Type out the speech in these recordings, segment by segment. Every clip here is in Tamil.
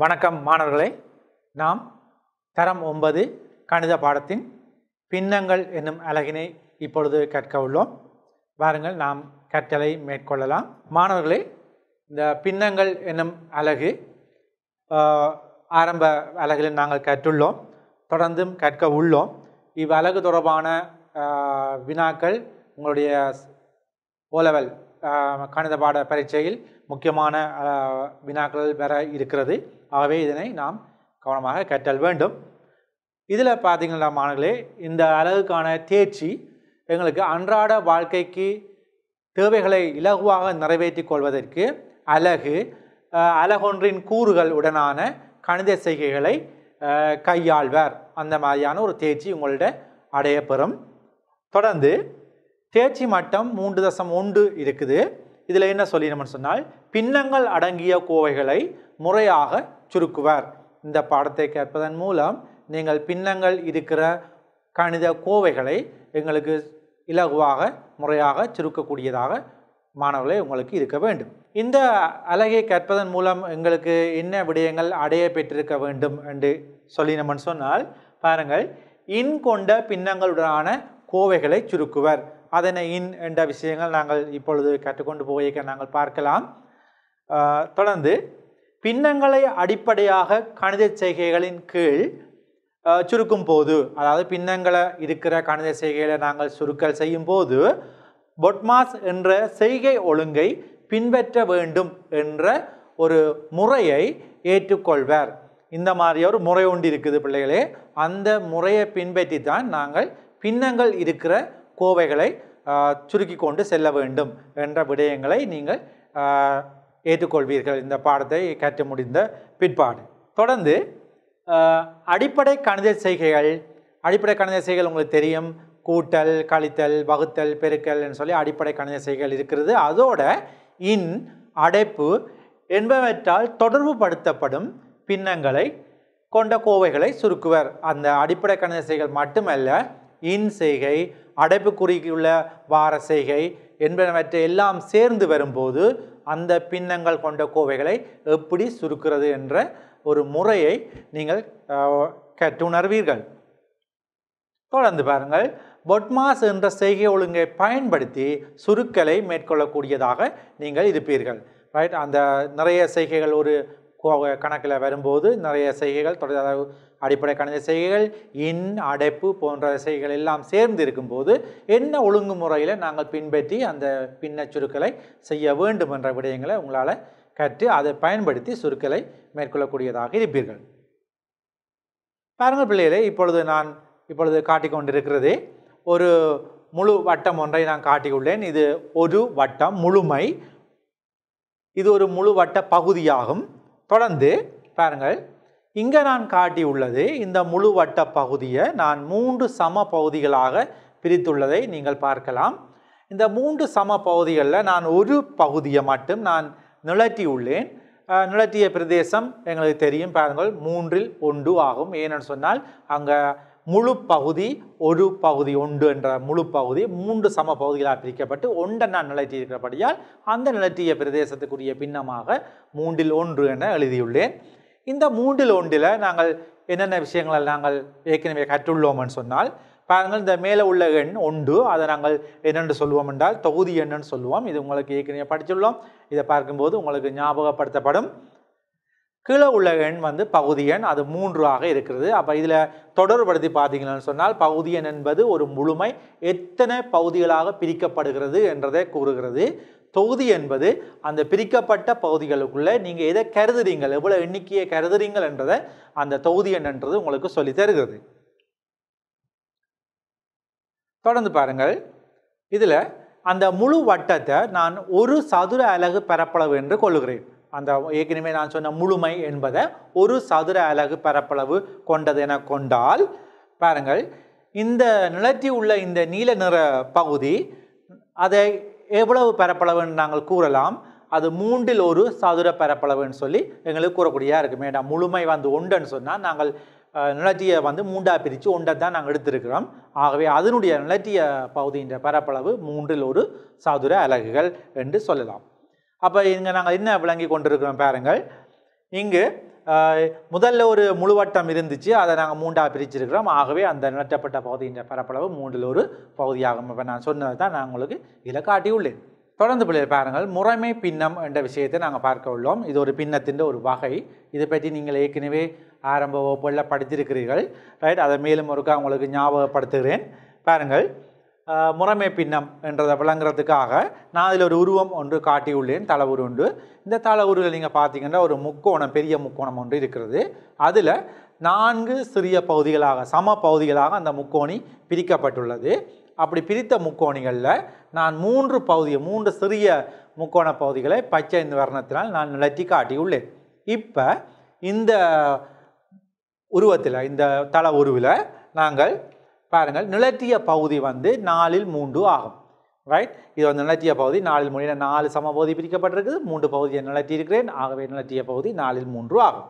வணக்கம் மாணவர்களே, நாம் தரம் 9 கணித பாடத்தின் பின்னங்கள் என்னும் அலகினை இப்பொழுது கற்க உள்ளோம். வாருங்கள் நாம் கற்றலை மேற்கொள்ளலாம். மாணவர்களே, இந்த பின்னங்கள் என்னும் அலகு ஆரம்ப அலகில் நாங்கள் கற்றுள்ளோம், தொடர்ந்தும் கற்க உள்ளோம். இவ்வலகு தொடர்பான வினாக்கள் உங்களுடைய ஓலெவல் கணித பாட பரீட்சையில் முக்கியமான வினாக்கள் வர இருக்கிறது. ஆகவே இதனை நாம் கவனமாக கற்றல் வேண்டும். இதில் பார்த்திங்கன்னா மாணவர்களே, இந்த அலகுக்கான தேர்ச்சி எங்களுக்கு அன்றாட வாழ்க்கைக்கு தேவைகளை இலகுவாக நிறைவேற்றி கொள்வதற்கு அலகொன்றின் கூறுகள் உடனான கணித செய்கைகளை கையாள்வர். அந்த மாதிரியான ஒரு தேர்ச்சி உங்கள்கிட்ட அடையப்பெறும். தொடர்ந்து தேர்ச்சி மட்டம் 3.1 இருக்குது. இதில் என்ன சொல்லிடணும்னு சொன்னால், பின்னங்கள் அடங்கிய கோவைகளை முறையாக சுருக்குவர். இந்த பாடத்தை கேட்பதன் மூலம் நீங்கள் பின்னங்கள் இருக்கிற கணித கோவைகளை எங்களுக்கு இலகுவாக முறையாக சுருக்கக்கூடியதாக மாணவர்களை உங்களுக்கு இருக்க வேண்டும். இந்த அலகை கற்பதன் மூலம் எங்களுக்கு என்ன விடயங்கள் அடைய பெற்றிருக்க வேண்டும் என்று சொல்லினோம்னு சொன்னால், பாருங்கள், இன் கொண்ட பின்னங்களுடனான கோவைகளை சுருக்குவர். அதனை இன் என்ற விஷயங்கள் நாங்கள் இப்பொழுது கற்றுக்கொண்டு போக நாங்கள் பார்க்கலாம். தொடர்ந்து பின்னங்களை அடிப்படையாக கணித செய்கைகளின் கீழ் சுருக்கும் போது, அதாவது பின்னங்களை இருக்கிற கணித செய்கைகளை நாங்கள் சுருக்கல் செய்யும் போது, பொட்மாஸ் என்ற செய்கை ஒழுங்கை பின்பற்ற வேண்டும் என்ற ஒரு முறையை ஏற்றுக்கொள்வர். இந்த மாதிரி ஒரு முறை ஒன்று இருக்குது பிள்ளைகளே. அந்த முறையை பின்பற்றி தான் நாங்கள் பின்னங்கள் இருக்கிற கோவைகளை சுருக்கி கொண்டு செல்ல வேண்டும் என்ற விடயங்களை நீங்கள் ஏற்றுக்கொள்வீர்கள் இந்த பாடத்தை கற்று முடிந்த பிற்பாடு. தொடர்ந்து அடிப்படை கணித செய்கைகள் உங்களுக்கு தெரியும். கூட்டல், கழித்தல், வகுத்தல், பெருக்கல் என்று சொல்லி அடிப்படை கணித செய்கைகள் இருக்கிறது. அதோட இன், அடைப்பு என்பவற்றால் தொடர்பு படுத்தப்படும் பின்னங்களை கொண்ட கோவைகளை சுருக்குவர். அந்த அடிப்படை கணித செய்கைகள் மட்டுமல்ல, இன் செய்கை, அடைப்புக்குறிக்குள்ள வார செய்கை என்பனவற்றை எல்லாம் சேர்ந்து வரும்போது அந்த பின்னங்கள் கொண்ட கோவைகளை எப்படி சுருக்கிறது என்ற ஒரு முறையை நீங்கள் கற்றுணர்வீர்கள். தொடர்ந்து பாருங்கள், பொட்மாஸ் என்ற செய்கை ஒழுங்கை பயன்படுத்தி சுருக்கலை மேற்கொள்ளக்கூடியதாக நீங்கள் இருப்பீர்கள். ரைட், அந்த நிறைய செய்கைகள் ஒரு கணக்கில் வரும்போது நிறைய செய்கைகள் தொடர்ந்து அடிப்படை கணித செய்கைகள், இன், அடைப்பு போன்ற செய்கைகள் எல்லாம் சேர்ந்து இருக்கும்போது என்ன ஒழுங்கு முறையில் நாங்கள் பின்பற்றி அந்த பின்ன சுருக்கலை செய்ய வேண்டும் என்ற விடயங்களை உங்களால் கற்று அதை பயன்படுத்தி சுருக்கலை மேற்கொள்ளக்கூடியதாக இருப்பீர்கள். பாருங்கள் பிள்ளைகளே, இப்பொழுது காட்டி கொண்டிருக்கிறதே ஒரு முழு வட்டம் ஒன்றை நான் காட்டியுள்ளேன். இது ஒரு வட்டம் முழுமை, இது ஒரு முழு வட்ட பகுதியாகும். தொடர்ந்து பாருங்கள், இங்கே நான் காட்டியுள்ளது இந்த முழு வட்ட பகுதியை நான் 3 சம பகுதிகளாக பிரித்துள்ளதை நீங்கள் பார்க்கலாம். இந்த 3 சம பகுதிகளில் நான் ஒரு பகுதியை மட்டும் நான் நிலத்தியுள்ளேன். நிலத்திய பிரதேசம் எங்களுக்கு தெரியும். பாருங்கள், 3/1 ஆகும். ஏன்னு சொன்னால் அங்கே முழு பகுதி ஒரு பகுதி ஒன்று என்ற முழு பகுதி 3 சம பகுதிகளாக பிரிக்கப்பட்டு ஒன்றை நான் நிலத்தி இருக்கிறபடியால் அந்த நிலத்திய பிரதேசத்துக்குரிய பின்னமாக 3/1 என எழுதியுள்ளேன். இந்த 3/1 நாங்கள் என்னென்ன விஷயங்களை நாங்கள் ஏற்கனவே கற்றுள்ளோம்னு சொன்னால், பாருங்கள், இந்த மேலே உள்ள எண் 1 அதை நாங்கள் என்னென்று சொல்லுவோம் என்றால் தொகுதி எண்ணுன்னு சொல்லுவோம். இது உங்களுக்கு ஏற்கனவே படித்துள்ளோம். இதை பார்க்கும்போது உங்களுக்கு ஞாபகப்படுத்தப்படும். கீழே உள்ள எண் பகுதி எண், அது 3 இருக்கிறது. அப்போ இதில் தொடர்படுத்தி பார்த்தீங்கன்னு சொன்னால் பகுதி எண் என்பது ஒரு முழுமை எத்தனை பகுதிகளாக பிரிக்கப்படுகிறது என்றதை கூறுகிறது. தொகுதி என்பது அந்த பிரிக்கப்பட்ட பகுதிகளுக்குள்ளே நீங்கள் எதை கருதுறீங்கள், எவ்வளோ எண்ணிக்கையை கருதுறீங்கள் என்றதை அந்த தொகுதி என்னன்றது உங்களுக்கு சொல்லி தருகிறது. தொடர்ந்து பாருங்கள், இதில் அந்த முழு வட்டத்தை நான் ஒரு சதுர அலகு பரப்பளவு என்று கொள்ளுகிறேன். அந்த ஏற்கனவே நான் சொன்ன முழுமை என்பதை ஒரு சதுர அலகு பரப்பளவு கொண்டது என கொண்டால், பாருங்கள், இந்த நிலத்தில் உள்ள இந்த நீல நிற பகுதி அதை எவ்வளவு பரப்பளவுன்னு நாங்கள் கூறலாம். அது 3/1 சதுர பரப்பளவுன்னு சொல்லி எங்களுக்கு கூறக்கூடியதாக இருக்குது. மேடம், முழுமை ஒன்றுன்னு சொன்னால் நாங்கள் நிலத்தியை 3 பிரித்து ஒன்றை தான் நாங்கள் எடுத்திருக்கிறோம். ஆகவே அதனுடைய நிலத்திய பகுதியின் பரப்பளவு 3/1 சதுர அலகுகள் என்று சொல்லலாம். அப்போ இங்கே நாங்கள் என்ன விளங்கி கொண்டிருக்கிறோம் பாருங்கள், இங்கு முதல்ல ஒரு முழுவட்டம் இருந்துச்சு, அதை நாங்கள் மூன்றாக பிரிச்சிருக்கிறோம். ஆகவே அந்த நிலட்டப்பட்ட பகுதியின் பரப்பளவு மூன்றில் ஒரு பகுதியாகும். இப்போ நான் சொன்னது தான் நான் உங்களுக்கு இதில் காட்டியுள்ளேன். தொடர்ந்து பிள்ளைகள் பாருங்கள், முறைமை பின்னம் என்ற விஷயத்தை நாங்கள் பார்க்க உள்ளோம். இது ஒரு பின்னத்தின் ஒரு வகை. இதை பற்றி நீங்கள் ஏற்கனவே ஆரம்ப வகுப்புகளில் படித்திருக்கிறீர்கள், ரைட்? அதை மேலும் ஒருக்க உங்களுக்கு ஞாபகப்படுத்துகிறேன் பாருங்கள். முறைமை பின்னம் என்றதை விளங்குறதுக்காக நான் இதில் ஒரு உருவம் ஒன்று காட்டியுள்ளேன், தளவுரு ஒன்று. இந்த தளவுருவில் நீங்கள் பார்த்தீங்கன்னா ஒரு முக்கோணம், பெரிய முக்கோணம் ஒன்று இருக்கிறது. அதில் 4 சிறிய பகுதிகளாக, சம பகுதிகளாக அந்த முக்கோணி பிரிக்கப்பட்டுள்ளது. அப்படி பிரித்த முக்கோணிகளில் நான் 3 பகுதியை, 3 சிறிய முக்கோண பகுதிகளை பச்சை வர்ணத்தினால் நான் நிலத்தி காட்டியுள்ளேன். இப்போ இந்த உருவத்தில், இந்த தள உருவில் நாங்கள் பாருங்கள், நிலத்திய பகுதி 4/3 ஆகும், ரைட்? இது நிலத்திய பகுதி 4/3, 4 சம பகுதி பிரிக்கப்பட்டிருக்குது, 3 பகுதியை நிலத்தி இருக்கிறேன். ஆகவே நிலத்திய பகுதி 4/3 ஆகும்.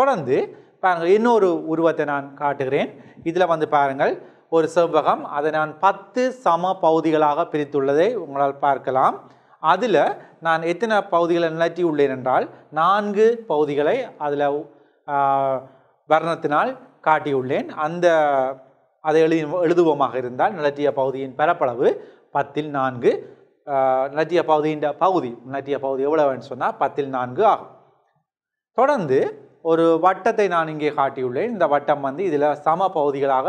தொடர்ந்து பாருங்கள், இன்னொரு உருவத்தை நான் காட்டுகிறேன். இதில் பாருங்கள், ஒரு செவ்வகம், அதை நான் 10 சம பகுதிகளாக பிரித்துள்ளதை உங்களால் பார்க்கலாம். அதில் நான் எத்தனை பகுதிகளை நிலத்தி உள்ளேன் என்றால் 4 பகுதிகளை அதில் வர்ணத்தினால் காட்டியுள்ளேன். அதை எழுதுவோமாக இருந்தால் நிலத்திய பகுதியின் பரப்பளவு 10/4, நிலத்திய பகுதியின் நிலத்திய பகுதி எவ்வளவுன்னு சொன்னால் 10/4 ஆகும். தொடர்ந்து ஒரு வட்டத்தை நான் இங்கே காட்டியுள்ளேன். இந்த வட்டம் இதில் சம பகுதிகளாக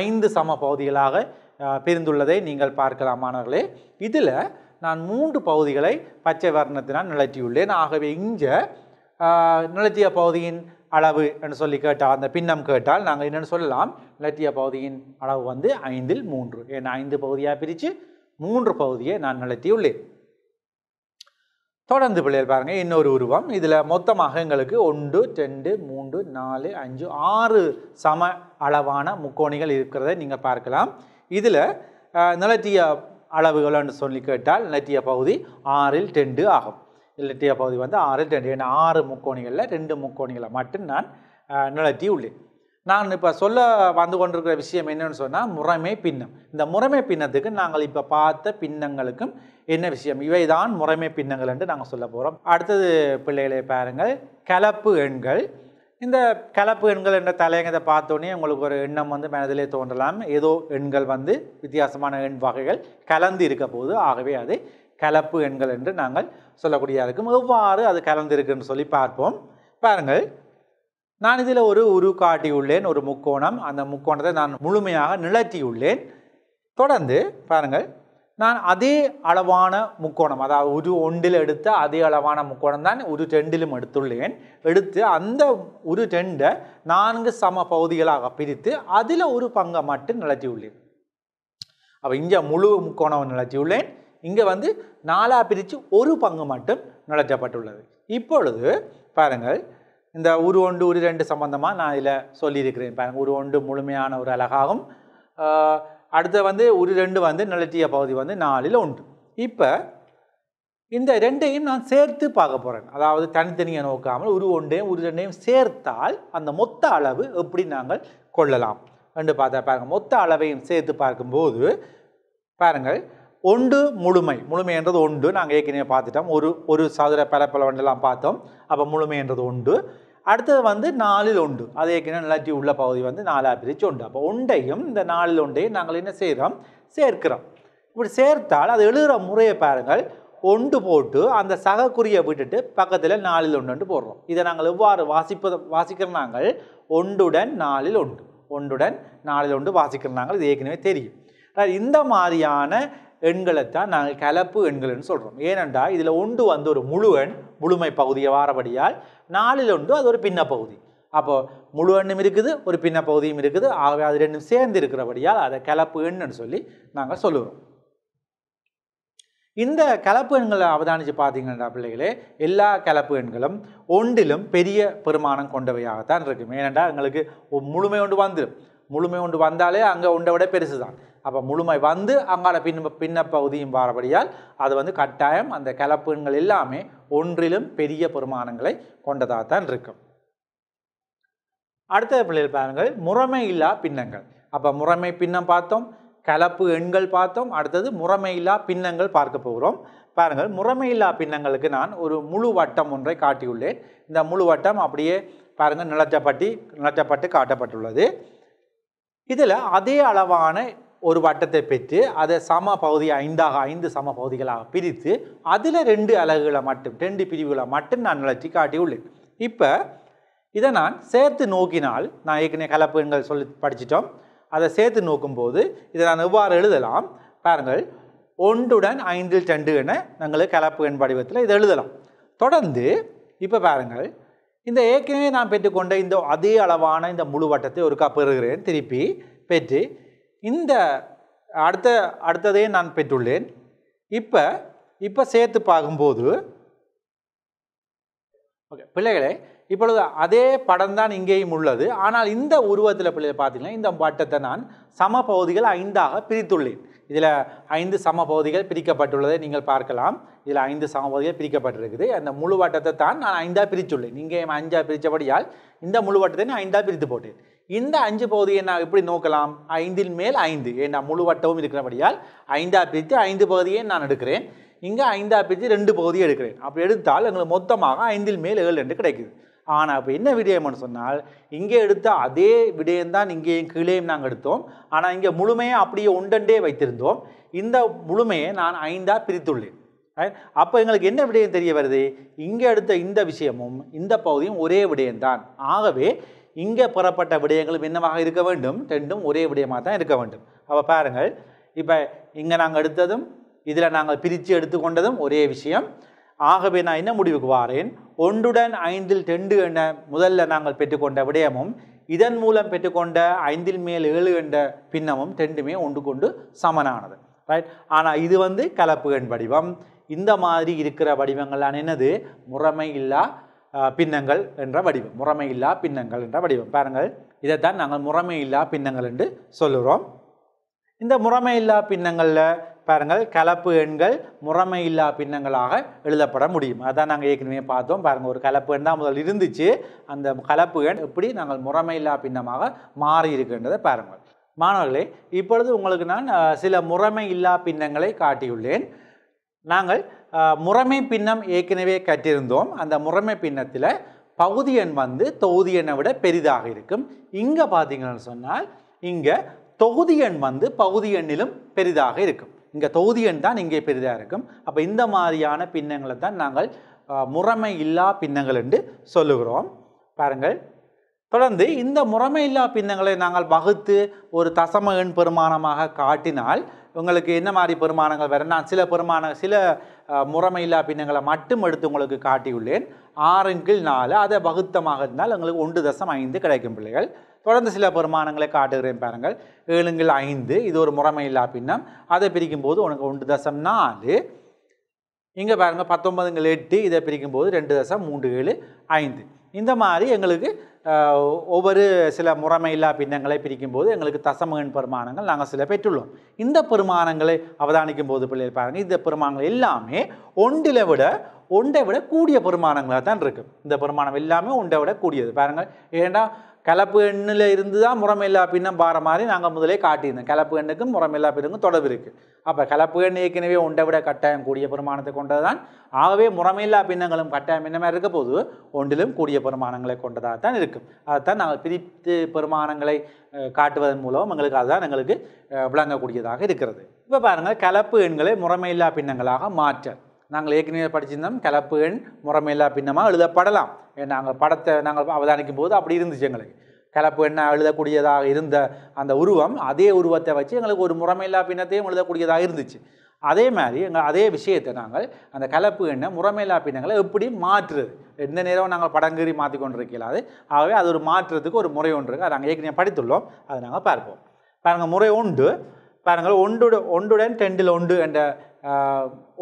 5 சம பகுதிகளாக பிரிந்துள்ளதை நீங்கள் பார்க்கலாம் மாணவர்களே. இதில் நான் 3 பகுதிகளை பச்சை வர்ணத்தினால் நிலத்தியுள்ளேன். ஆகவே இங்கே நிலத்திய பகுதியின் அளவு என்று சொல்லி கேட்டால், அந்த பின்னம் கேட்டால் நாங்கள் என்னென்னு சொல்லலாம், நிலத்திய பகுதியின் அளவு 5/3. ஏன்னா 5 பகுதியாக பிரித்து 3 பகுதியை நான் நிலத்தியுள்ளேன். தொடர்ந்து பிள்ளைகள் பாருங்கள், இன்னொரு உருவம். இதில் மொத்தமாக எங்களுக்கு 1, 2, 3, 4, 5, 6 சம அளவான முக்கோணிகள் இருக்கிறத நீங்கள் பார்க்கலாம். இதில் நிலத்திய அளவுகள்னு சொல்லி கேட்டால் நிலத்திய பகுதி 6/2 ஆகும். நிலத்திய பகுதி 6/2, ஏன்னா 6 முக்கோணிகளில் 2 முக்கோணிகளை மட்டும் நான் நிலத்தி உள்ளேன். நான் இப்போ சொல்ல கொண்டிருக்கிற விஷயம் என்னன்னு சொன்னால் முறைமை பின்னம். இந்த முறைமை பின்னத்துக்கு நாங்கள் இப்போ பார்த்த பின்னங்களுக்கும் என்ன விஷயம், இவை தான் முறைமை பின்னங்கள் என்று நாங்கள் சொல்ல போகிறோம். அடுத்தது பிள்ளைகளை பாருங்கள், கலப்பு எண்கள். இந்த கலப்பு எண்கள் என்ற தலையங்கத்தை பார்த்தோன்னே உங்களுக்கு ஒரு எண்ணம் மனதிலே தோன்றலாம், ஏதோ எண்கள் வித்தியாசமான எண் வகைகள் கலந்து இருக்க போது, ஆகவே அது கலப்பு எண்கள் என்று நாங்கள் சொல்லக்கூடியதாக இருக்கும். எவ்வாறு அது கலந்திருக்குன்னு சொல்லி பார்ப்போம். பாருங்கள், நான் இதில் ஒரு காட்டியுள்ளேன், ஒரு முக்கோணம். அந்த முக்கோணத்தை நான் முழுமையாக நிலத்தியுள்ளேன். தொடர்ந்து பாருங்கள், நான் அதே அளவான முக்கோணம், அதாவது 1 எடுத்த அதே அளவான முக்கோணம் தான் 2லும் எடுத்துள்ளேன். எடுத்து அந்த 2 4 சம பகுதிகளாக பிரித்து அதில் ஒரு பங்கை மட்டும் நிலத்தியுள்ளேன். அப்போ இங்கே முழு முக்கோணம் நிலத்தியுள்ளேன், இங்கே 4 பிரித்து ஒரு பங்கு மட்டும் நிலத்தப்பட்டுள்ளது. இப்பொழுது பாருங்கள், இந்த 1, 2 சம்பந்தமாக நான் இதில் சொல்லியிருக்கிறேன். பாருங்கள், 1 முழுமையான ஒரு அலகாகும். அடுத்த 2 நிலத்திய பகுதி 4/1. இப்போ இந்த ரெண்டையும் நான் சேர்த்து பார்க்க போகிறேன். அதாவது தனித்தனியை நோக்காமல் 1 ஒன்றையும் 2ஐயும் சேர்த்தால் அந்த மொத்த அளவு எப்படி நாங்கள் கொள்ளலாம் என்று பார்த்தா பாருங்கள், மொத்த அளவையும் சேர்த்து பார்க்கும்போது பாருங்கள், 1 முழுமைன்றது 1, நாங்கள் ஏற்கனவே பார்த்துட்டோம். ஒரு சதுர பரப்பளவெல்லாம் பார்த்தோம். அப்போ முழுமைன்றது 1. அடுத்தது 4/1, அது ஏற்கனவே நிலத்தி உள்ள பகுதி 4 பிரிச்சு 1. அப்போ 1ஐயும் இந்த 4/1ஐயும் நாங்கள் என்ன செய்கிறோம், சேர்க்கிறோம். இப்படி சேர்த்தால் அது எழுதுகிற முறையை பாருங்கள், 1 போட்டு அந்த சகக்குறியை விட்டுட்டு பக்கத்தில் 4/1 போடுறோம். இதை நாங்கள் எவ்வாறு வாசிக்கிற நாங்கள் 1 உடன் 4/1 வாசிக்கிறனாங்கள், இது ஏற்கனவே தெரியும். இந்த மாதிரியான எண்களைத்தான் நாங்கள் கலப்பு எண்கள்னு சொல்கிறோம். ஏனென்றால் இதில் 1 ஒரு முழு எண், முழுமை பகுதியை வாரபடியால் 4/1 அது ஒரு பின்ன பகுதி. அப்போது முழு எண்ணும் இருக்குது, ஒரு பின்ன பகுதியும் இருக்குது. ஆகவே அது ரெண்டும் சேர்ந்து இருக்கிறபடியால் அதை கலப்பு எண்ணுன்னு சொல்லி நாங்கள் சொல்லுவோம். இந்த கலப்பு எண்களை அவதானித்து பார்த்தீங்கன்னா பிள்ளைகளே, எல்லா கலப்பு எண்களும் 1லும் பெரிய பெருமானம் கொண்டவையாகத்தான் இருக்கும். ஏனென்றால் எங்களுக்கு முழுமை 1 வந்துடும். முழுமை 1 வந்தாலே அங்கே 1 விட பெருசு தான். அப்போ முழுமை அங்கால பின்ன பகுதியும் வாரபடியால் அது கட்டாயம் அந்த கலப்புகள் எல்லாமே 1லும் பெரிய பெருமானங்களை கொண்டதாகத்தான் இருக்கும். அடுத்த பிள்ளைகள் பாருங்கள், முறைமை இல்லா பின்னங்கள். அப்போ முறைமை பின்னம் பார்த்தோம், கலப்பு எண்கள் பார்த்தோம், அடுத்தது முறைமை இல்லா பின்னங்கள் பார்க்க போகிறோம். பாருங்கள், முறைமை இல்லா பின்னங்களுக்கு நான் ஒரு முழு வட்டம் ஒன்றை காட்டியுள்ளேன். இந்த முழு வட்டம் அப்படியே பாருங்க நிலச்சப்பட்டு காட்டப்பட்டுள்ளது. இதில் அதே அளவான ஒரு வட்டத்தை பெற்று அதை சம பகுதி ஐந்து சம பகுதிகளாக பிரித்து அதில் 2 பிரிவுகளை மட்டும் நான் நிலச்சி காட்டியுள்ளேன். இப்போ இதை நான் சேர்த்து நோக்கினால், நான் ஏற்கனவே கலப்புகள் சொல்லி படிச்சிட்டோம், அதை சேர்த்து நோக்கும்போது இதை நான் எவ்வாறு எழுதலாம் பாருங்கள். 1 உடன் 5 2 என நாங்கள் கலப்பு எண் படிவத்தில் இதை எழுதலாம். தொடர்ந்து இப்போ பாருங்கள், இந்த ஏற்கனவே நான் பெற்றுக்கொண்ட இந்த அதே அளவான இந்த முழு வட்டத்தை ஒரு கா பெறுகிறேன். திருப்பி பெற்று இந்த அடுத்ததையும் நான் பெற்றுள்ளேன். இப்போ சேர்த்து பார்க்கும்போது ஓகே பிள்ளைகளே, இப்பொழுது அதே படம் தான் இங்கேயும் உள்ளது. ஆனால் இந்த உருவத்தில் பிள்ளைகள் பார்த்தீங்கன்னா இந்த வட்டத்தை நான் சம பகுதிகள் 5 பிரித்துள்ளேன். இதில் 5 சம பகுதிகள் பிரிக்கப்பட்டுள்ளதை நீங்கள் பார்க்கலாம். இதில் 5 சம பகுதிகள் பிரிக்கப்பட்டிருக்குது. அந்த முழு வட்டத்தை தான் நான் 5 பிரித்துள்ளேன். இங்கேயும் 5 பிரித்தபடியால் இந்த முழு வட்டத்தை நான் 5 பிரித்து போட்டேன். இந்த 5 பகுதியை நான் எப்படி நோக்கலாம்? 5 மேல் 5, ஏன்னா முழு வட்டமும் இருக்கிறபடியால் 5 பிரித்து 5 பகுதியை நான் எடுக்கிறேன். இங்கே 5 பிரித்து 2 பகுதியை எடுக்கிறேன். அப்படி எடுத்தால் எங்களுக்கு மொத்தமாக 5 மேல் 7 என்று கிடைக்குது. ஆனால் அப்போ என்ன விடயம்னு சொன்னால், இங்கே எடுத்த அதே விடயம்தான் இங்கேயும் கீழேயும் நாங்கள் எடுத்தோம். ஆனால் இங்கே முழுமையை அப்படியே உண்டண்டே வைத்திருந்தோம். இந்த முழுமையை நான் 5 பிரித்துள்ளேன். அப்போ எங்களுக்கு என்ன விடயம் தெரிய வருது? இங்கே எடுத்த இந்த விஷயமும் இந்த பகுதியும் ஒரே விடயம்தான். ஆகவே இங்கே புறப்பட்ட விடயங்களும் என்னவாக இருக்க வேண்டும்? 2 ஒரே விடயமாக தான் இருக்க வேண்டும். அப்போ பாருங்கள், இப்போ இங்கே நாங்கள் எடுத்ததும் இதில் நாங்கள் பிரித்து எடுத்துக்கொண்டதும் ஒரே விஷயம். ஆகவே நான் என்ன முடிவுக்கு வாரேன்? 1 உடன் 5 2 என்ற முதல்ல நாங்கள் பெற்றுக்கொண்ட விடயமும் இதன் மூலம் பெற்றுக்கொண்ட 5 மேல் 7 என்ற பின்னமும் 2 ஒன்றுக்கொண்டு சமனானது. ரைட். ஆனால் இது கலப்பு எண் வடிவம். இந்த மாதிரி இருக்கிற வடிவங்கள்லாம் என்னது? முறைமையில்லா பின்னங்கள் என்ற வடிவம். முறைமையில்லா பின்னங்கள் என்ற வடிவம். பாருங்கள், இதைத்தான் நாங்கள் முறைமையில்லா பின்னங்கள் என்று சொல்லுகிறோம். இந்த முறைமையில்லா பின்னங்களில் பாருங்கள், கலப்பு எண்கள் முறைமையில்லா பின்னங்களாக எழுதப்பட முடியும். அதான் நாங்கள் ஏற்கனவே பார்த்தோம். பாருங்கள், ஒரு கலப்பு எண் தான் முதல் இருந்துச்சு. அந்த கலப்பு எண் எப்படி நாங்கள் முறைமையில்லா பின்னமாக மாறி இருக்கின்றதை பாருங்கள். மாணவர்களே, இப்பொழுது உங்களுக்கு நான் சில முறைமையில்லா பின்னங்களை காட்டியுள்ளேன். நாங்கள் முறைமை பின்னம் ஏற்கனவே கற்றிருந்தோம். அந்த முறைமை பின்னத்தில் பகுதி எண் தொகுதி எண்ணை விட பெரிதாக இருக்கும். இங்கே பார்த்தீங்கன்னு சொன்னால் இங்கே தொகுதி எண் பகுதி எண்ணிலும் பெரிதாக இருக்கும். இங்கே தொகுதி எண் தான் இங்கே பெரிதாக இருக்கும். அப்போ இந்த மாதிரியான பின்னங்களை தான் நாங்கள் முறைமை இல்லா பின்னங்கள் என்று சொல்லுகிறோம். பாருங்கள், தொடர்ந்து இந்த முறைமை இல்லா பின்னங்களை நாங்கள் வகுத்து ஒரு தசம எண் பெருமானமாக காட்டினால் உங்களுக்கு என்ன மாதிரி பெருமானங்கள் வேறு? நான் சில முறைமையில்லா பின்னங்களை மட்டும் எடுத்து உங்களுக்கு காட்டியுள்ளேன். 6 கீழ் 4 அதை வகுத்தமாக இருந்தால் எங்களுக்கு 1.5 கிடைக்கும். பிள்ளைகள் தொடர்ந்து சில பெருமானங்களை காட்டுகிறேன். பாருங்கள், 7 கீழ் 5 இது ஒரு முறைமையில்லா பின்னம். அதை பிரிக்கும் போது உனக்கு 1.4. இங்கே பாருங்கள், 19 கீழ் 8 இதை பிரிக்கும் போது 2.37 இந்த மாதிரி எங்களுக்கு ஒவ்வொரு சில முறைமையில்லா பின்னங்களை பிரிக்கும்போது எங்களுக்கு தசம எண் பெருமானங்கள் நாங்கள் சில பெற்றுள்ளோம். இந்த பெருமானங்களை அவதானிக்கும் போது பிள்ளைகள் பாருங்கள், இந்த பெருமானங்கள் எல்லாமே ஒன்றை விட கூடிய பெருமானங்களாக தான் இருக்கும். இந்த பெருமானம் எல்லாமே ஒன்றை விட கூடியது. பாருங்கள், ஏன்னா கலப்பு எண்ணில் இருந்து தான் முறைமையில்லா பின்னம் பாற மாதிரி நாங்கள் முதலே காட்டியிருந்தோம். கலப்பு எண்ணுக்கும் முறைமையில்லா பின்னுக்கும் தொடர்பு இருக்குது. அப்போ கலப்பு எண் ஏற்கனவே ஒன்றை விட கட்டாயம் கூடிய பெருமானத்தை கொண்டது தான். ஆகவே முறைமையில்லா பின்னங்களும் கட்டாயம் என்னமாக இருக்க போது ஒன்றிலும் கூடிய பெருமானங்களை கொண்டதாக தான் இருக்கும். அதைத்தான் நாங்கள் பிரித்து பெருமானங்களை காட்டுவதன் மூலம் எங்களுக்கு அதுதான் எங்களுக்கு விளங்கக்கூடியதாக இருக்கிறது. இப்போ பாருங்கள், கலப்பு எண்களை முறைமையில்லா பின்னங்களாக மாற்ற நாங்கள் ஏற்கனவே படிச்சிருந்தோம். கலப்பு எண் முறைமையில்லா பின்னமாக எழுதப்படலாம். நாங்கள் படத்தை நாங்கள் அவதானிக்கும் போது அப்படி இருந்துச்சு. எங்களுக்கு கலப்பு எண்ணாக எழுதக்கூடியதாக இருந்த அந்த உருவம் அதே உருவத்தை வச்சு எங்களுக்கு ஒரு முறைமையில்லா பின்னத்தையும் எழுதக்கூடியதாக இருந்துச்சு. அதே மாதிரி அதே விஷயத்தை நாங்கள் அந்த கலப்பு எண்ணை முறைமையில்லா பின்னங்களை எப்படி மாற்றுறது? எந்த நேரம் நாங்கள் படங்கறி மாற்றி கொண்டிருக்கலாம். அது ஆகவே அது ஒரு மாற்றுறதுக்கு ஒரு முறை ஒன்று இருக்குது. நாங்கள் ஏற்கனவே படித்துள்ளோம். அதை நாங்கள் பார்ப்போம். பாருங்கள், முறை 1. பாருங்கள், 1 உடன் 2 என்ற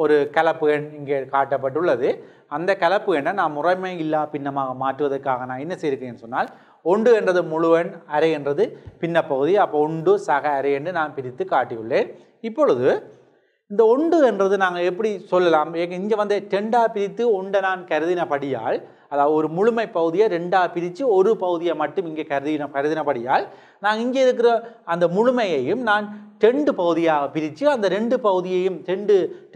ஒரு கலப்பு எண் இங்கே காட்டப்பட்டுள்ளது. அந்த கலப்பு எண்ணை நான் முறைமை இல்லா பின்னமாக மாற்றுவதற்காக நான் என்ன செய்யிருக்கேன்னு சொன்னால், 1 என்றது முழு எண், அரை என்றது பின்னப்பகுதி. அப்போ 1 சக அரை என்று நான் பிரித்து காட்டியுள்ளேன். இப்பொழுது இந்த 1 என்றது நாங்கள் எப்படி சொல்லலாம்? இங்கே 2 பிரித்து 1 நான் கருதினபடியால், அதாவது ஒரு முழுமை பகுதியை 2 பிரித்து ஒரு பகுதியை மட்டும் இங்கே கருதினபடியால் நான் இங்கே இருக்கிற அந்த முழுமையையும் நான் 2 பகுதியாக பிரித்து அந்த 2 பகுதியையும்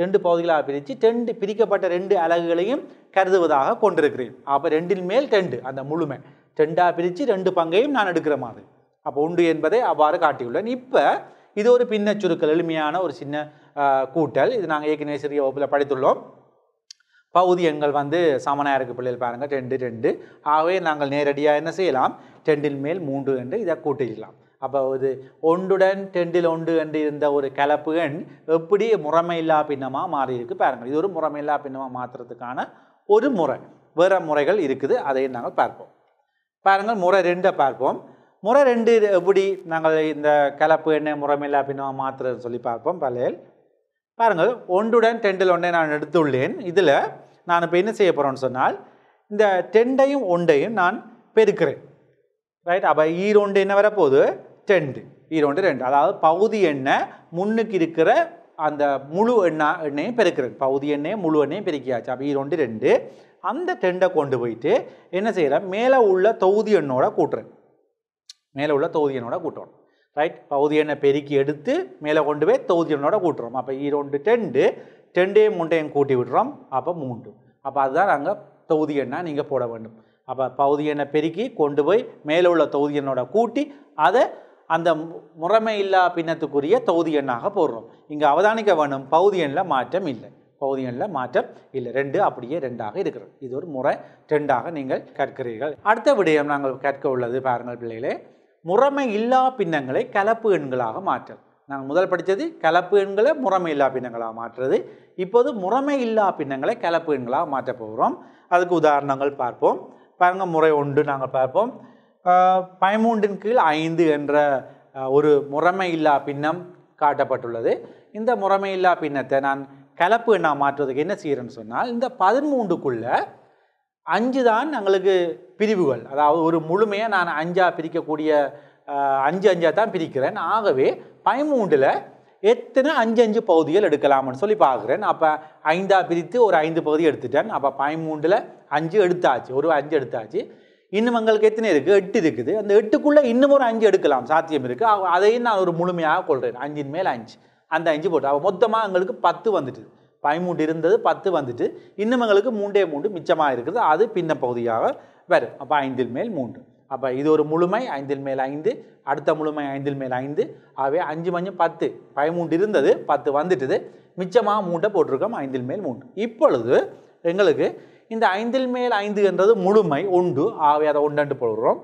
ரெண்டு பகுதிகளாக பிரித்து 2 பிரிக்கப்பட்ட 2 அலகுகளையும் கருதுவதாக கொண்டிருக்கிறேன். அப்போ 2 மேல் 2 அந்த முழுமை ரெண்டாக பிரித்து ரெண்டு பங்கையும் நான் எடுக்கிற மாதிரி அப்போ உண்டு என்பதை அவ்வாறு காட்டியுள்ளேன். இப்போ இது ஒரு பின்ன சுருக்கல், எளிமையான ஒரு சின்ன கூட்டல். இது நாங்கள் ஏற்கனவே சிறிய வகுப்பில் படித்துள்ளோம். பகுதி எண்கள் சமனாக இருக்குது பிள்ளைகள் பாருங்கள், 2 2. ஆகவே நாங்கள் நேரடியாக என்ன செய்யலாம், 2 மேல் 3 என்று இதை கூட்டிடலாம். அப்போ இது 1 உடன் 2 1 என்று இருந்த ஒரு கலப்பு எண் எப்படி முறைமையில்லா பின்னமாக மாறி இருக்குது பாருங்கள். இது ஒரு முறைமையில்லா பின்னமாக மாற்றுறதுக்கான ஒரு முறை, வேறு முறைகள் இருக்குது, அதையும் நாங்கள் பார்ப்போம். பாருங்கள் முறை 2 பார்ப்போம். முறை 2 எப்படி நாங்கள் இந்த கலப்பு எண்ணை முறைமையில்லா பின்னமாக மாற்றுறதுன்னு சொல்லி பார்ப்போம். பழைய பாருங்கள் 1 உடன் 2 1 நான் எடுத்துள்ளேன். இதில் நான் இப்போ என்ன செய்ய போகிறேன்னு சொன்னால் இந்த 2ஐயும் 1ஐயும் நான் பெருக்கிறேன். ரைட், அப்போ ஈரோண்டு என்ன வரப்போகுது, 2 ஈரோண்டு 2. அதாவது பகுதி எண்ணை முன்னுக்கு இருக்கிற அந்த முழு எண்ணையும் பெருக்கிறேன். பகுதி எண்ணையும் முழு எண்ணையும் பெருக்கியாச்சு. அப்போ ஈரோண்டு 2 அந்த 2ஐ கொண்டு போயிட்டு என்ன செய்கிறேன், மேலே உள்ள தொகுதி எண்ணோட கூட்டுறேன். மேலே உள்ள தொகுதி எண்ணோட கூட்டுறோம். ரைட், பகுதி எண்ணை பெருக்கி எடுத்து மேலே கொண்டு போய் தொகுதி எண்ணோட கூட்டுறோம். அப்போ ஈரோண்டு 2 2ஐயும் 3ஐயும் கூட்டி விடுறோம். அப்போ 3. அப்போ அதுதான் நாங்கள் தொகுதி எண்ணாக நீங்கள் போட வேண்டும். அப்போ பகுதி எண்ணை பெருக்கி கொண்டு போய் மேலே உள்ள தொகுதி எண்ணோட கூட்டி அதை அந்த முறைமையில்லா பின்னத்துக்குரிய தொகுதி எண்ணாக போடுறோம். இங்கே அவதானிக்க வேண்டும், பகுதி எண்ணில் மாற்றம் இல்லை. பகுதி எண்ணில் மாற்றம் இல்லை, 2 அப்படியே 2ஆக இருக்கிறது. இது ஒரு முறை 2ஆக நீங்கள் கற்கிறீர்கள். அடுத்த விடயம் நாங்கள் கற்க உள்ளது பாருங்கள் பிள்ளைகளே, முறைமை இல்லா பின்னங்களை கலப்பு எண்களாக மாற்றுறது. நாங்கள் முதல் படித்தது கலப்பு எண்களை முறைமை இல்லா பின்னங்களாக மாற்றுறது. இப்போது முறைமை இல்லா பின்னங்களை கலப்பு எண்களாக மாற்ற போகிறோம். அதுக்கு உதாரணங்கள் பார்ப்போம். பாருங்கள் முறை 1 நாங்கள் பார்ப்போம். 13 கீழ் 5 என்ற ஒரு முறைமை இல்லா பின்னம் காட்டப்பட்டுள்ளது. இந்த முறைமை இல்லா பின்னத்தை நான் கலப்பு எண்ணாக மாற்றுவதுக்கு என்ன செய்கிறேன்னு சொன்னால், இந்த 13க்குள்ளே 5 தான் எங்களுக்கு பிரிவுகள். அதாவது ஒரு முழுமையை நான் 5ஆக பிரிக்கக்கூடிய 5 5ஆக தான் பிரிக்கிறேன். ஆகவே 13ல் எத்தனை 5 5 பகுதிகள் எடுக்கலாம்னு சொல்லி பார்க்குறேன். அப்போ 5ஆக பிரித்து ஒரு 5 பகுதி எடுத்துட்டேன். அப்போ 13ல் 5 எடுத்தாச்சு, ஒரு 5 எடுத்தாச்சு. இன்னும் எங்களுக்கு எத்தனை இருக்குது, 8 இருக்குது. அந்த 8க்குள்ளே இன்னும் ஒரு 5 எடுக்கலாம் சாத்தியம் இருக்குது. அதையும் நான் ஒரு முழுமையாக கொள்கிறேன். 5 மேல் 5 அந்த 5 போட்டு அப்போ மொத்தமாக எங்களுக்கு 10 வந்துட்டு. 13 இருந்தது 10 வந்துட்டு, இன்னும் எங்களுக்கு 3 மிச்சமாக இருக்குது. அது பின்ன பகுதியாக வரும். அப்போ 5 மேல் 3. அப்போ இது ஒரு முழுமை 5 மேல் 5, அடுத்த முழுமை 5 மேல் 5. ஆகவே 5 மஞ்சள் 10. 13 இருந்தது 10 வந்துட்டுது, மிச்சமாக 3 போட்டிருக்கோம் 5 மேல் 3. இப்பொழுது எங்களுக்கு இந்த 5 மேல் 5 என்றது முழுமை 1. ஆகவே அதை 1 போடுறோம்.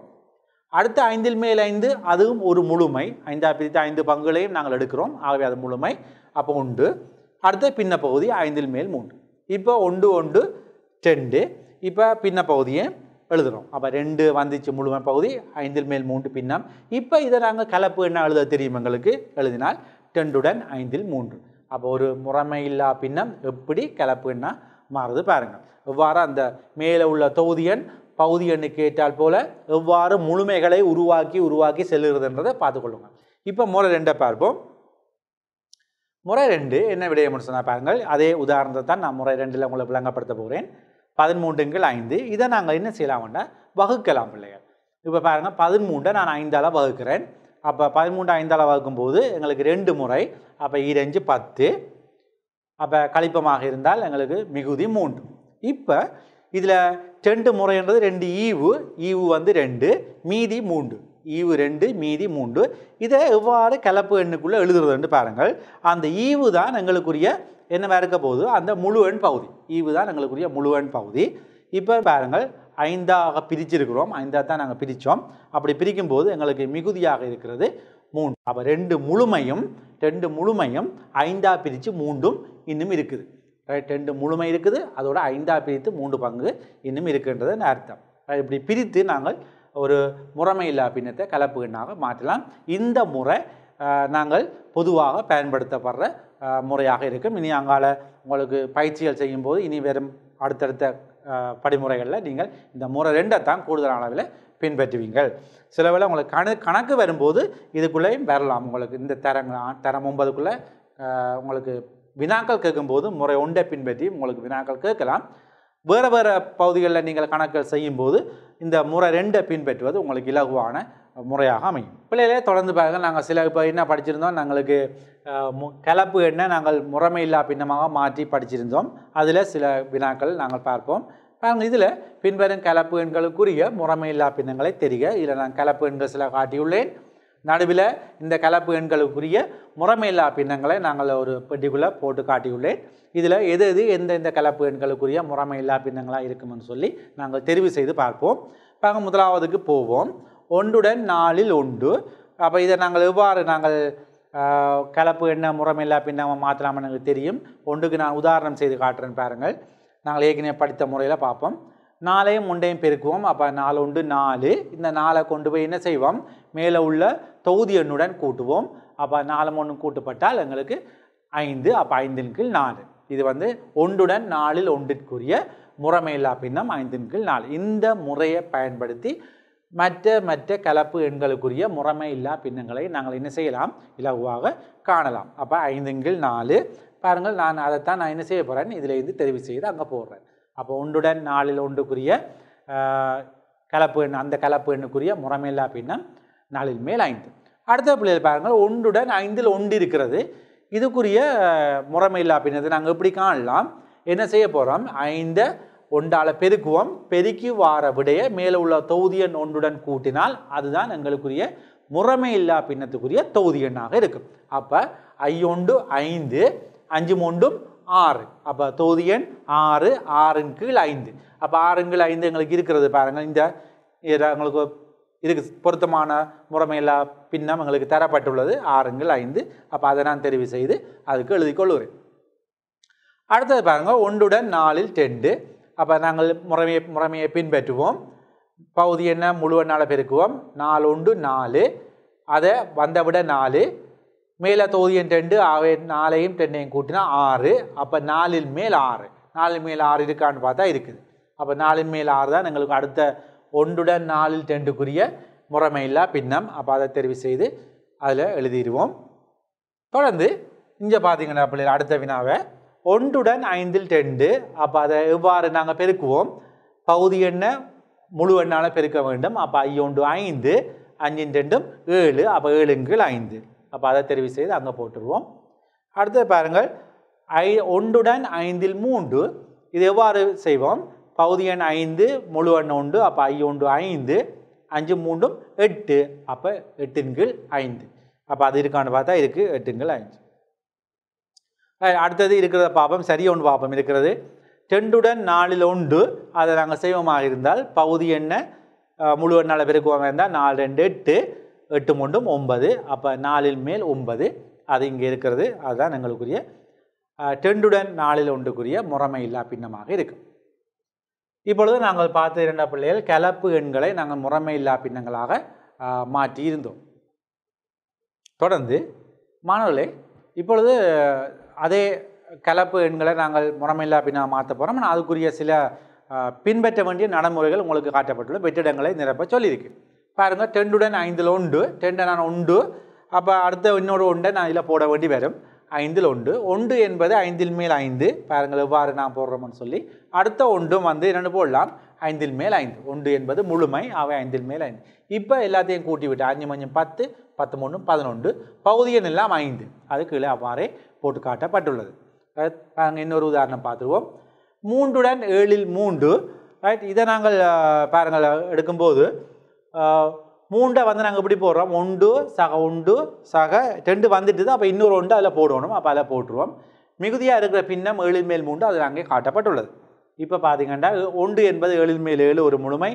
அடுத்த 5 மேல் 5 அதுவும் ஒரு முழுமை. 5ஆக பிரித்த 5 பங்குகளையும் நாங்கள் எடுக்கிறோம். ஆகவே அது முழுமை, அப்போ 1. அடுத்த பின்ன பகுதி 5 மேல் 3. இப்போ 1 1 2. இப்போ பின்ன பகுதியை எழுதுகிறோம். அப்போ 2 வந்துச்சு முழுமை பகுதி, 5 மேல் 3 பின்னம். இப்போ இதை நாங்கள் கலப்பு என்ன எழுத தெரியும் எங்களுக்கு, எழுதினால் 10 உடன் 5 3. அப்போ ஒரு முறைமை இல்லா பின்னம் எப்படி கலப்பு என்ன மாறுது பாருங்கள். எவ்வாறு அந்த மேலே உள்ள தொகுதி எண் பகுதி எண்ணுக்கு ஏற்றால் போல எவ்வாறு முழுமைகளை உருவாக்கி செல்கிறதுன்றதை பார்த்துக்கொள்ளுங்க. இப்போ முறை 2 பார்ப்போம். முறை 2 என்ன விடயம்னு சொன்னால் பாருங்கள், அதே உதாரணத்தை தான் நான் முறை 2ல் உங்களை விளங்கப்படுத்த போகிறேன். 13ங்கள் 5 இதை நாங்கள் என்ன செய்யலாம்னா வகுக்கலாம் பிள்ளைகள். இப்போ பாருங்கள் 13 நான் 5ஆல் வகுக்கிறேன். அப்போ 13 5ஆல் வகுக்கும்போது எங்களுக்கு 2 முறை. அப்போ 2 10. அப்போ கழிப்பமாக இருந்தால் எங்களுக்கு மிகுதி 3. இப்போ இதில் 2 முறைன்றது 2 ஈவு ஈவு 2 மீதி 3. ஈவு 2 மீதி 3 இதை எவ்வாறு கலப்பு எண்ணுக்குள்ளே எழுதுறதுன்னு பாருங்கள். அந்த ஈவு தான் எங்களுக்குரிய என்னவா இருக்க போகுது, அந்த முழு எண் பகுதி. ஈவு தான் எங்களுக்குரிய முழு எண் பகுதி. இப்போ பாருங்கள் 5ஆக பிரிச்சிருக்கிறோம், 5ஆக தான் நாங்கள் பிரித்தோம். அப்படி பிரிக்கும்போது எங்களுக்கு மிகுதியாக இருக்கிறது 3. அப்போ 2 முழுமையும் 5ஆக பிரித்து 3 இன்னும் இருக்குது. ரைட், 2 முழுமை இருக்குது, அதோட 5ஆக பிரித்து 3 பங்கு இன்னும் இருக்குன்றதுன்னு அர்த்தம். இப்படி பிரித்து நாங்கள் ஒரு முறைமையில்லா பின்னத்தை கலப்பு எண்ணாக மாற்றலாம். இந்த முறை நாங்கள் பொதுவாக பயன்படுத்தப்படுற முறையாக இருக்கும். இனி அங்கால உங்களுக்கு பயிற்சிகள் செய்யும்போது இனி வெறும் அடுத்தடுத்த படிமுறைகளில் நீங்கள் இந்த முறை 2 தான் கூடுதலான அளவில் பின்பற்றுவீங்கள். சில வேளை உங்களுக்கு கணக்கு வரும்போது இதுக்குள்ளேயும் வரலாம். உங்களுக்கு இந்த தரம் 9க்குள்ளே உங்களுக்கு வினாக்கள் கேட்கும்போது முறை 1 பின்பற்றி உங்களுக்கு வினாக்கள் கேட்கலாம். வேறு பகுதிகளில் நீங்கள் கணக்குகள் செய்யும்போது இந்த முறை 2 பின்பற்றுவது உங்களுக்கு இலகுவான முறையாக அமையும். பிள்ளைகளே தொடர்ந்து பாருங்கள். நாங்கள் சில இப்போ என்ன படிச்சிருந்தோம், நாங்களுக்கு கலப்பு எண்ணை நாங்கள் முறைமையில்லா பின்னமாக மாற்றி படிச்சிருந்தோம். அதில் சில வினாக்கள் நாங்கள் பார்ப்போம். ஆனால் இதில் பின்வரும் கலப்பு எண்களுக்குரிய முறைமையில்லா பின்னங்களை தெரிக. இதில் நான் கலப்பு எண்கள் சில காட்டியுள்ளேன். நடுவில் இந்த கலப்பு எண்களுக்குரிய முறைமையில்லா பின்னங்களை நாங்கள் ஒரு பெட்டிக்குள்ளே போட்டு காட்டியுள்ளேன். இதில் எது எது எந்தெந்த கலப்பு எண்களுக்குரிய முறைமையில்லா பின்னங்களாக இருக்கும்னு சொல்லி நாங்கள் தெரிவு செய்து பார்ப்போம். பாங்க முதலாவதுக்கு போவோம். 1 உடன் 4 இல் 1. அப்போ இதை நாங்கள் எவ்வாறு நாங்கள் கலப்பு எண்ண முறைமையில்லா பின்னமாக மாற்றலாம்னு எனக்கு தெரியும். 1க்கு நான் உதாரணம் செய்து காட்டுறேன்னு பாருங்கள். நாங்கள் ஏற்கனவே படித்த முறையில் பார்ப்போம். 4ஐயும் 1ஐயும் பெருக்குவோம். அப்போ 4 உண்டு 4. இந்த 4ஐ கொண்டு போய் என்ன செய்வோம், மேலே உள்ள தொகுதி எண்ணுடன் கூட்டுவோம். அப்போ 4 1 கூட்டுப்பட்டால் எங்களுக்கு 5. அப்போ 5 ன் கீழ் 4. இது 1 உடன் 4 இல் 1ற்குரிய முறைமையில்லா பின்னம் 5 ன் கீழ் 4. இந்த முறையை பயன்படுத்தி மற்ற கலப்பு எண்களுக்குரிய முறைமையில்லா பின்னங்களை நாங்கள் என்ன செய்யலாம், இலகுவாக காணலாம். அப்போ 5 ன் கீழ் 4 பாருங்கள். நான் அதைத்தான் நான் என்ன செய்ய போகிறேன், இதிலேருந்து தெரிவு செய்து அங்கே போடுறேன். அப்போ 1 உடன் 4 இல் 1க்குரிய கலப்பு எண், அந்த கலப்பு எண்ணுக்குரிய முறைமையில்லா பின்னம் 4 மேல் 5. அடுத்த பிள்ளைகள் பாருங்கள், 1 உடன் 5 இல் 1 இருக்கிறது. இதுக்குரிய முறைமையில்லா பின்னத்தை நாங்கள் எப்படி காணலாம், என்ன செய்ய போகிறோம், 5 1ஆல் பெருக்குவோம். பெருக்கி வார விடைய மேலே உள்ள தொகுதி எண் 1உடன் கூட்டினால் அதுதான் எங்களுக்குரிய முறைமையில்லா பின்னத்துக்குரிய தொகுதி எண்ணாக இருக்கும். அப்போ 5 1 5, 5 3 6. அப்போ தொகுதி எண் 6 6 ன் கீழ் 5. அப்போ 6 ன் கீழ் 5 எங்களுக்கு இருக்கிறது பாருங்கள். இந்த எங்களுக்கு பொருத்தமான முறைமையில்லா பின்னம் எங்களுக்கு தரப்பட்டுள்ளது 6 ன் கீழ் 5. அப்போ அதை நான் தெரிவு செய்து அதுக்கு எழுதிக்கொள்ளுவேன். அடுத்தது பாருங்கள், 1 உடன் 4 இல் 2. அப்போ நாங்கள் முறைமையை பின்பற்றுவோம். பகுதி என்ன முழு எண்ணால் பெருக்குவோம். 4 உண்டு 4, அதை வந்த விட 4, மேலே தொகுதி எண் 2, ஆகவே 4ஐயும் 2ஐயும் கூட்டினா 6. அப்போ 4 மேல் 6. 4 மேல் 6 இருக்கான்னு பார்த்தா இருக்குது. அப்போ 4 மேல் 6 தான் எங்களுக்கு அடுத்த 1 உடன் 4 இல் 2க்குரிய முறைமையில்லா பின்னம். அப்போ அதை தெரிவு செய்து அதில் எழுதிடுவோம். தொடர்ந்து இங்கே பார்த்தீங்கன்னா பிள்ளைகள் அடுத்த வினாவை 1 உடன் 5 இல் 2. அப்போ அதை எவ்வாறு நாங்கள் பெருக்குவோம், பகுதி எண்ணை முழு எண்ணால் பெருக்க வேண்டும். அப்போ 5 1 5, 5 2 7. அப்போ 7 ன் கீழ் 5. அப்போ அதை தெரிவு செய்து அங்கே போட்டுருவோம். அடுத்தது பாருங்கள், 1 உடன் 5 இல் 3. இது எவ்வாறு செய்வோம், பகுதி எண் 5 முழு எண் 1. அப்போ 5 1 5, 5 3 8. அப்போ 8 ன் கீழ் 5. அப்போ அது இருக்கான்னு பார்த்தா இருக்குது, 8 ன் கீழ் 5. அடுத்தது இருக்கிறத பார்ப்போம், சரிய ஒன்று பார்ப்போம். இருக்கிறது 10 உடன் 4 இல் 1. அதை நாங்கள் செய்வமாக இருந்தால் பகுதி என்ன முழு எண்ணால் பெருக்குவோம் இருந்தால் 4 2 8, 8 3 9. அப்போ 4 மேல் 9. அது இங்கே இருக்கிறது. அதுதான் எங்களுக்குரிய 10 உடன் 4 இல் 1க்குரிய முறைமையில்லா பின்னமாக இருக்கும். இப்பொழுது நாங்கள் பார்த்த 2 பிள்ளைகள் கலப்பு எண்களை நாங்கள் முறைமையில்லா பின்னங்களாக மாற்றி இருந்தோம். தொடர்ந்து மாணவர்களே, இப்பொழுது அதே கலப்பு எண்களை நாங்கள் முறைமையில்லா பின்னாக மாற்ற போகிறோம். ஆனால் அதுக்குரிய சில பின்பற்ற வேண்டிய நடைமுறைகள் உங்களுக்கு காட்டப்பட்டுள்ள வெற்றிடங்களை நிரப்ப சொல்லியிருக்கு. பாருங்கள், 10 உடன் 5 இல் 1, 10 நான் 1. அப்போ அடுத்த இன்னொரு 1 நான் இதில் போட வேண்டி வரும். 5 இல் 1, 1 என்பது 5 மேல் 5. பாருங்கள் எவ்வாறு நான் போடுறோம்னு சொல்லி அடுத்த 1 என்னென்னு போடலாம், 5 மேல் 5. 1 என்பது முழுமை, அவை 5 மேல் 5. இப்போ எல்லாத்தையும் கூட்டி விட்டு 5 5 10, 10 3 11. பகுதியன் எல்லாம் 5. அது கீழே அவ்வாறே போட்டு காட்டப்பட்டுள்ளது. பாருங்கள், இன்னொரு உதாரணம் பார்த்துருவோம். 3 உடன் 7 இல் 3. ரைட், இதை நாங்கள் பாருங்கள் எடுக்கும்போது 3 நாங்கள் எப்படி போடுறோம், 1 சக 1 சக 2 வந்துட்டு அப்போ இன்னொரு 1 அதில் போடணும். அப்போ அதில் போட்டுருவோம். மிகுதியாக இருக்கிற பின்னம் 7 மேல் 3. அது அங்கே காட்டப்பட்டுள்ளது. இப்போ பார்த்தீங்கன்னா 1 என்பது 7 மேல் 7 ஒரு முழுமை.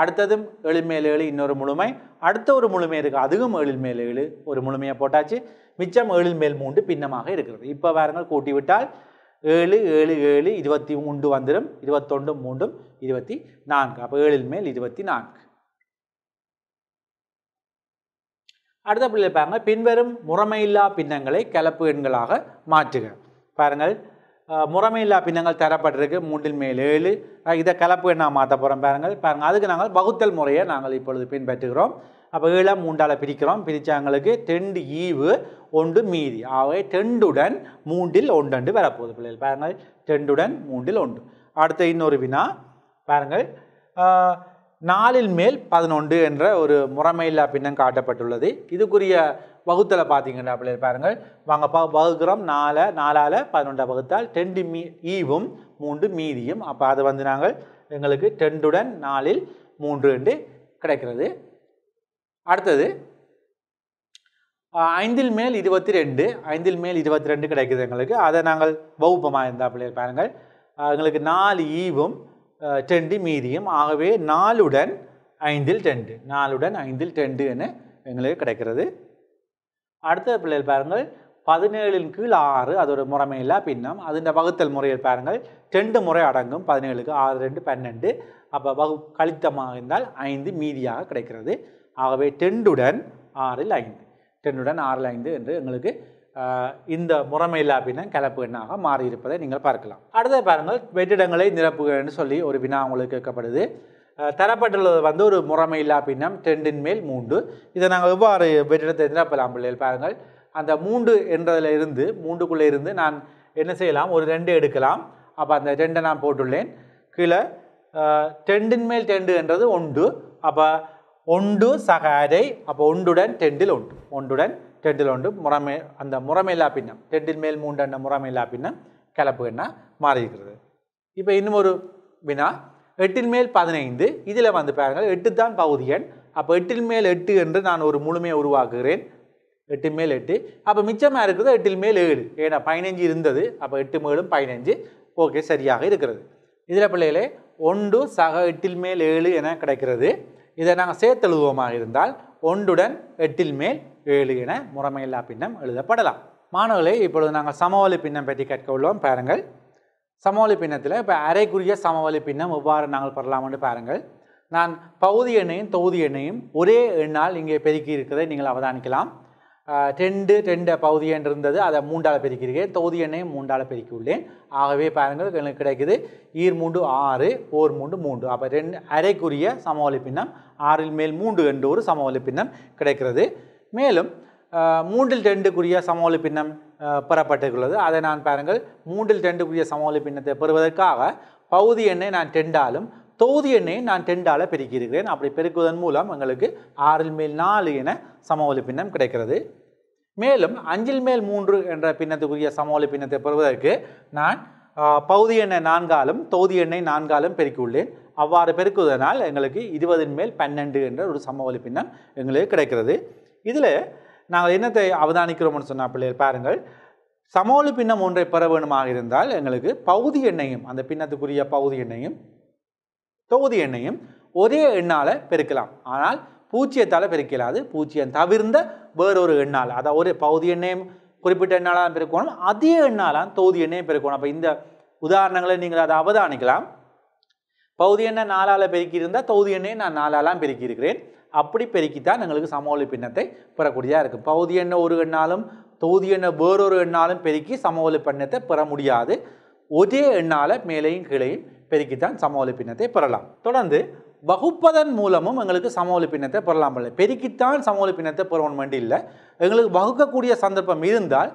அடுத்ததும் 7 மேல் 7 இன்னொரு முழுமை. அடுத்த ஒரு முழுமை இருக்குது, அதுவும் 7 மேல் 7 ஒரு முழுமையாக போட்டாச்சு. மிச்சம் 7 மேல் 3 பின்னமாக இருக்கிறது. இப்போ பாருங்கள், கூட்டி விட்டால் 7 7 7 23 வந்துடும். 21 3 24. அப்போ 7 மேல் 24. அடுத்த பிள்ளைகள் பாருங்கள், பின்வரும் முறைமையில்லா பின்னங்களை கலப்பு எண்களாக மாற்றுக. பாருங்கள், முறைமையில்லா பின்னங்கள் தரப்பட்டிருக்கு 3 மேல் 7. இதை கலப்பு எண்ணாக மாற்ற போகிறோம். பாருங்கள் அதுக்கு நாங்கள் வகுத்தல் முறையை நாங்கள் இப்பொழுது பின்பற்றுகிறோம். அப்போ 7 3ஆல் பிரிக்கிறோம். பிரித்தாங்களுக்கு 2 ஈவு 1 மீதி. ஆகவே 10 உடன் 3 இல் 1 வரப்போகுது பிள்ளைகள். பாருங்கள், 10 உடன் 3 இல் 1. அடுத்த இன்னொரு வினா பாருங்கள், 4 மேல் 11 என்ற ஒரு முறைமையில்லா பின்னம் காட்டப்பட்டுள்ளது. இதுக்குரிய வகுத்தலை பார்த்தீங்கன்னா பிள்ளைகள் பாருங்கள், வாங்க வகுக்கிறோம். 4 4ஆல் 11 வகுத்தால் 10 ஈவும் 3 மீதியும். அப்போ அது வந்து நாங்கள் எங்களுக்கு 10 உடன் 4 இல் 3 என்று கிடைக்கிறது. அடுத்தது 5 மேல் 22, 5 மேல் 22 கிடைக்குது எங்களுக்கு. அதை நாங்கள் வகுப்பமாக இருந்தால் பிள்ளைகள் பாருங்கள், எங்களுக்கு 4 ஈவும் 2 மீதியும். ஆகவே 4 உடன் 5 இல் 2, 4 உடன் 5 இல் 2 என எங்களுக்கு கிடைக்கிறது. அடுத்த பிள்ளைகள் பாருங்கள், 17 கீழ் 6, அது ஒரு முறைமையில்லா பின்னம். அதுண்ட வகுத்தல் முறையில் பாருங்கள், 2 முறை அடங்கும் 17க்கு 6 2 12. அப்போ கழித்தமாக இருந்தால் 5 மீதியாக கிடைக்கிறது. ஆகவே 10 உடன் 6 இல் 5, 10 உடன் 6 இல் 5 என்று எங்களுக்கு இந்த முறைமையில்லா பின்னம் கலப்பு எண்ணாக மாறியிருப்பதை நீங்கள் பார்க்கலாம். அடுத்த பாருங்கள், வெற்றிடங்களை நிரப்புகள்னு சொல்லி ஒரு வினா உங்களுக்கு கேட்கப்படுது. தரப்பட்டுள்ளது வந்து ஒரு முறைமையில்லா பின்னம் 2 மேல் 3. இதை நாங்கள் எவ்வாறு வெற்றிடத்தை நிரப்பலாம் பிள்ளைகள் பாருங்கள். அந்த 3 என்றதில் இருந்து 3க்குள்ளே இருந்து நான் என்ன செய்யலாம், ஒரு 2 எடுக்கலாம். அப்போ அந்த 2 நான் போட்டுள்ளேன். கீழே 10 மேல் 2 என்றது 1. அப்போ 1 சகாரை, அப்போ 1 உடன் 10 இல் 1, 1 உடன் 10 இல் 1 முறைமை, அந்த முறைமையில்லா பின்னம் 10 மேல் 3 என்ற முறைமையில்லா பின்னம் கலப்பு என்ன மாறியிருக்கிறது. இப்போ இன்னும் ஒரு வினா, 8 மேல் 15. இதில் வந்து பாருங்கள், 8 தான் பகுதி எண். அப்போ 8 மேல் 8 என்று நான் ஒரு முழுமையை உருவாக்குகிறேன். 8 மேல் 8. அப்போ மிச்சமாக இருக்கிறது 8 மேல் 7, ஏன்னா 15 இருந்தது. அப்போ 8 மேலும் 15, ஓகே, சரியாக இருக்கிறது. இதில் பிள்ளைகளே 1 சக 8 மேல் 7 என கிடைக்கிறது. இதை நாங்கள் சேர்த்தெழுதுவோமாக இருந்தால் 1 உடன் 8 மேல் 7 என முறைமையில்லா பின்னம் எழுதப்படலாம். மாணவர்களே, இப்பொழுது நாங்கள் சமவெளி பின்னம் பற்றி கற்க உள்ளோம். பாருங்கள், சமவெளி பின்னத்தில் இப்போ அரைக்குரிய சமவெளி பின்னம் எவ்வாறு நாங்கள் பெறலாம்னு பாருங்கள். நான் பகுதி எண்ணையும் தொகுதி எண்ணையும் ஒரே எண்ணால் இங்கே பெருக்கி இருக்கிறதை நீங்கள் அவதானிக்கலாம். 2 பகுதி எண் இருந்தது, அதை 3 பெருக்கியிருக்கேன். தொகுதி எண்ணையும் 3 பெருக்கி உள்ளேன். ஆகவே பாருங்கள், எனக்கு கிடைக்குது 2 6 1 3 3. அப்போ 2 அரைக்குரிய சமவெளி பின்னம் 6 மேல் 3 என்று ஒரு சமவெளி பின்னம் கிடைக்கிறது. மேலும் 3 2க்குரிய சமவெளி பின்னம் பெறப்பட்டுள்ளது. அதை நான் பாருங்கள், 3 2க்குரிய சமவெளி பின்னத்தை பெறுவதற்காக பகுதி எண்ணை நான் 2ஆலும் தொகுதி எண்ணை நான் 2ஆல் பெருக்கியிருக்கிறேன். அப்படி பெருக்குவதன் மூலம் எங்களுக்கு 6 மேல் 4 என சமவெளி பின்னம் கிடைக்கிறது. மேலும் 5 மேல் 3 என்ற பின்னத்துக்குரிய சமவெளி பின்னத்தை பெறுவதற்கு நான் பகுதி எண்ணை 4ஆலும் தொகுதி எண்ணை 4ஆலும் பெருக்கியுள்ளேன். அவ்வாறு பெருக்குவதனால் எங்களுக்கு 20 மேல் 12 என்ற ஒரு சமவெளி பின்னம் எங்களுக்கு கிடைக்கிறது. இதில் நாங்கள் என்னத்தை அவதானிக்கிறோம்னு சொன்னால் பிள்ளைகள் பாருங்கள், சமவெளி பின்னம் ஒன்றை பெற வேணுமாக இருந்தால் எங்களுக்கு பகுதி எண்ணையும், அந்த பின்னத்துக்குரிய பகுதி எண்ணையும் தொகுதி எண்ணையும் ஒரே எண்ணால் பெருக்கலாம். ஆனால் பூஜ்ஜியத்தால் பெருக்கலாது. பூஜ்ஜியம் தவிர்ந்த வேறொரு எண்ணால், அதாவது ஒரு பகுதி எண்ணையும் குறிப்பிட்ட எண்ணாலாம் பெருக்கணும், அதே எண்ணாலாம் தொகுதி எண்ணையும் பெருக்கணும். அப்போ இந்த உதாரணங்களை நீங்கள் அதை அவதானிக்கலாம். பகுதி எண்ணை 4ஆல் பெருக்கியிருந்தால் தொகுதி எண்ணை நான் 4ஆலாம் பெருக்கியிருக்கிறேன். அப்படி பெருக்கித்தான் எங்களுக்கு சமவெளி பின்னத்தை பெறக்கூடியதாக இருக்குது. பகுதி எண்ணை ஒரு எண்ணாலும் தொகுதி எண்ணை வேறொரு எண்ணாலும் பெருக்கி சமவெளி பின்னத்தை பெற முடியாது. ஒரே எண்ணால் மேலையும் கீழையும் பெருக்கித்தான் சமவெளி பின்னத்தை பெறலாம். தொடர்ந்து வகுப்பதன் மூலமும் எங்களுக்கு சமவெளி பின்னத்தை பெறலாம். இல்லை பெருக்கித்தான் சமவெளி பின்னத்தை பெறணும் வேண்டி இல்லை. எங்களுக்கு வகுக்கக்கூடிய சந்தர்ப்பம் இருந்தால்,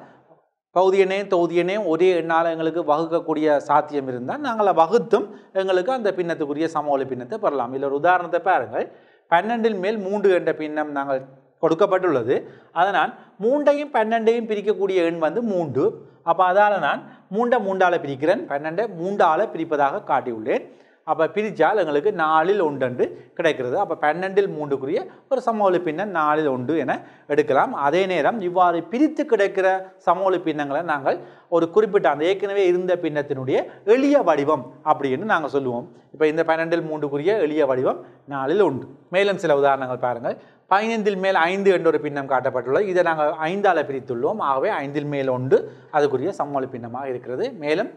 பகுதி எண்ணையும் தொகுதி எண்ணையும் ஒரே எண்ணால் எங்களுக்கு வகுக்கக்கூடிய சாத்தியம் இருந்தால் நாங்கள் வகுத்தும் எங்களுக்கு அந்த பின்னத்துக்குரிய சமவெளி பின்னத்தை பெறலாம். இல்லை ஒரு உதாரணத்தை பாருங்கள், 12 மேல் 3 என்ற பின்னம் நாங்கள் கொடுக்கப்பட்டுள்ளது. அதனால் 3ஐயும் 12ஐயும் பிரிக்கக்கூடிய எண் வந்து 3. அப்போ அதால் நான் 3 3ஆல் பிரிக்கிறேன். 12 3ஆல் பிரிப்பதாக காட்டியுள்ளேன். அப்போ பிரித்தால் எங்களுக்கு 4 இல் 1 என்று கிடைக்கிறது. அப்போ 12 இல் 3க்குரிய ஒரு சமவெளி பின்னம் 4 இல் 1 என எடுக்கலாம். அதே நேரம் இவ்வாறு பிரித்து கிடைக்கிற சமவெளி பின்னங்களை நாங்கள் ஒரு குறிப்பிட்ட அந்த ஏற்கனவே இருந்த பின்னத்தினுடைய எளிய வடிவம் அப்படின்னு நாங்கள் சொல்லுவோம். இப்போ இந்த 12 இல் 3க்குரிய எளிய வடிவம் 4 இல் 1. மேலும் சில உதாரணங்கள் பாருங்கள், 15 மேல் 5 என்றொரு பின்னம் காட்டப்பட்டுள்ளது. இதை நாங்கள் 5ஆல் பிரித்துள்ளோம். ஆகவே 5 மேல் 1 அதுக்குரிய சமவெளி பின்னமாக இருக்கிறது. மேலும்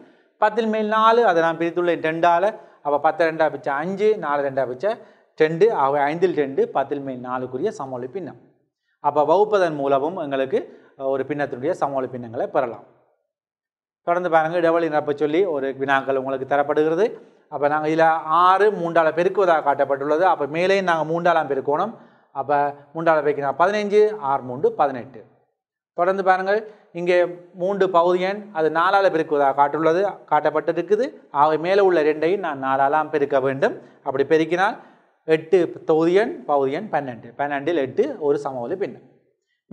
10 மேல் 4 அதை நான் பிரித்துள்ளேன் 2ஆல். அப்போ 10 2 பிச்சை 5, 4 2 பிச்சை 2. ஆகவே 5 இல் 2 10 மேல் 4க்குரிய சமவெளி பின்னம். அப்போ வகுப்பதன் மூலமும் எங்களுக்கு ஒரு பின்னத்தினுடைய சமவெளி பின்னங்களை பெறலாம். தொடர்ந்து பாருங்கள், இடைவெளி நிரப்ப சொல்லி ஒரு வினாக்கள் உங்களுக்கு தரப்படுகிறது. அப்போ நாங்கள் இதில் 6 3ஆல் பெருக்குவதாக காட்டப்பட்டுள்ளது. அப்போ மேலேயும் நாங்கள் 3ஆல் பெருக்கணும். அப்போ 3ஆல் பெருக்கினால் 15 6 3 18. தொடர்ந்து பாருங்கள், இங்கே 3 பகுதி எண் அது 4ஆல் பெருக்குவதாக காட்டப்பட்டிருக்குது. ஆக மேலே உள்ள 2ஐயும் நான் 4ஆலாம் பெருக்க வேண்டும். அப்படி பெருக்கினால் 8 தொகுதி எண் பகுதி எண் 12 12 இல் 8 ஒரு சமவெளி பின்னம்.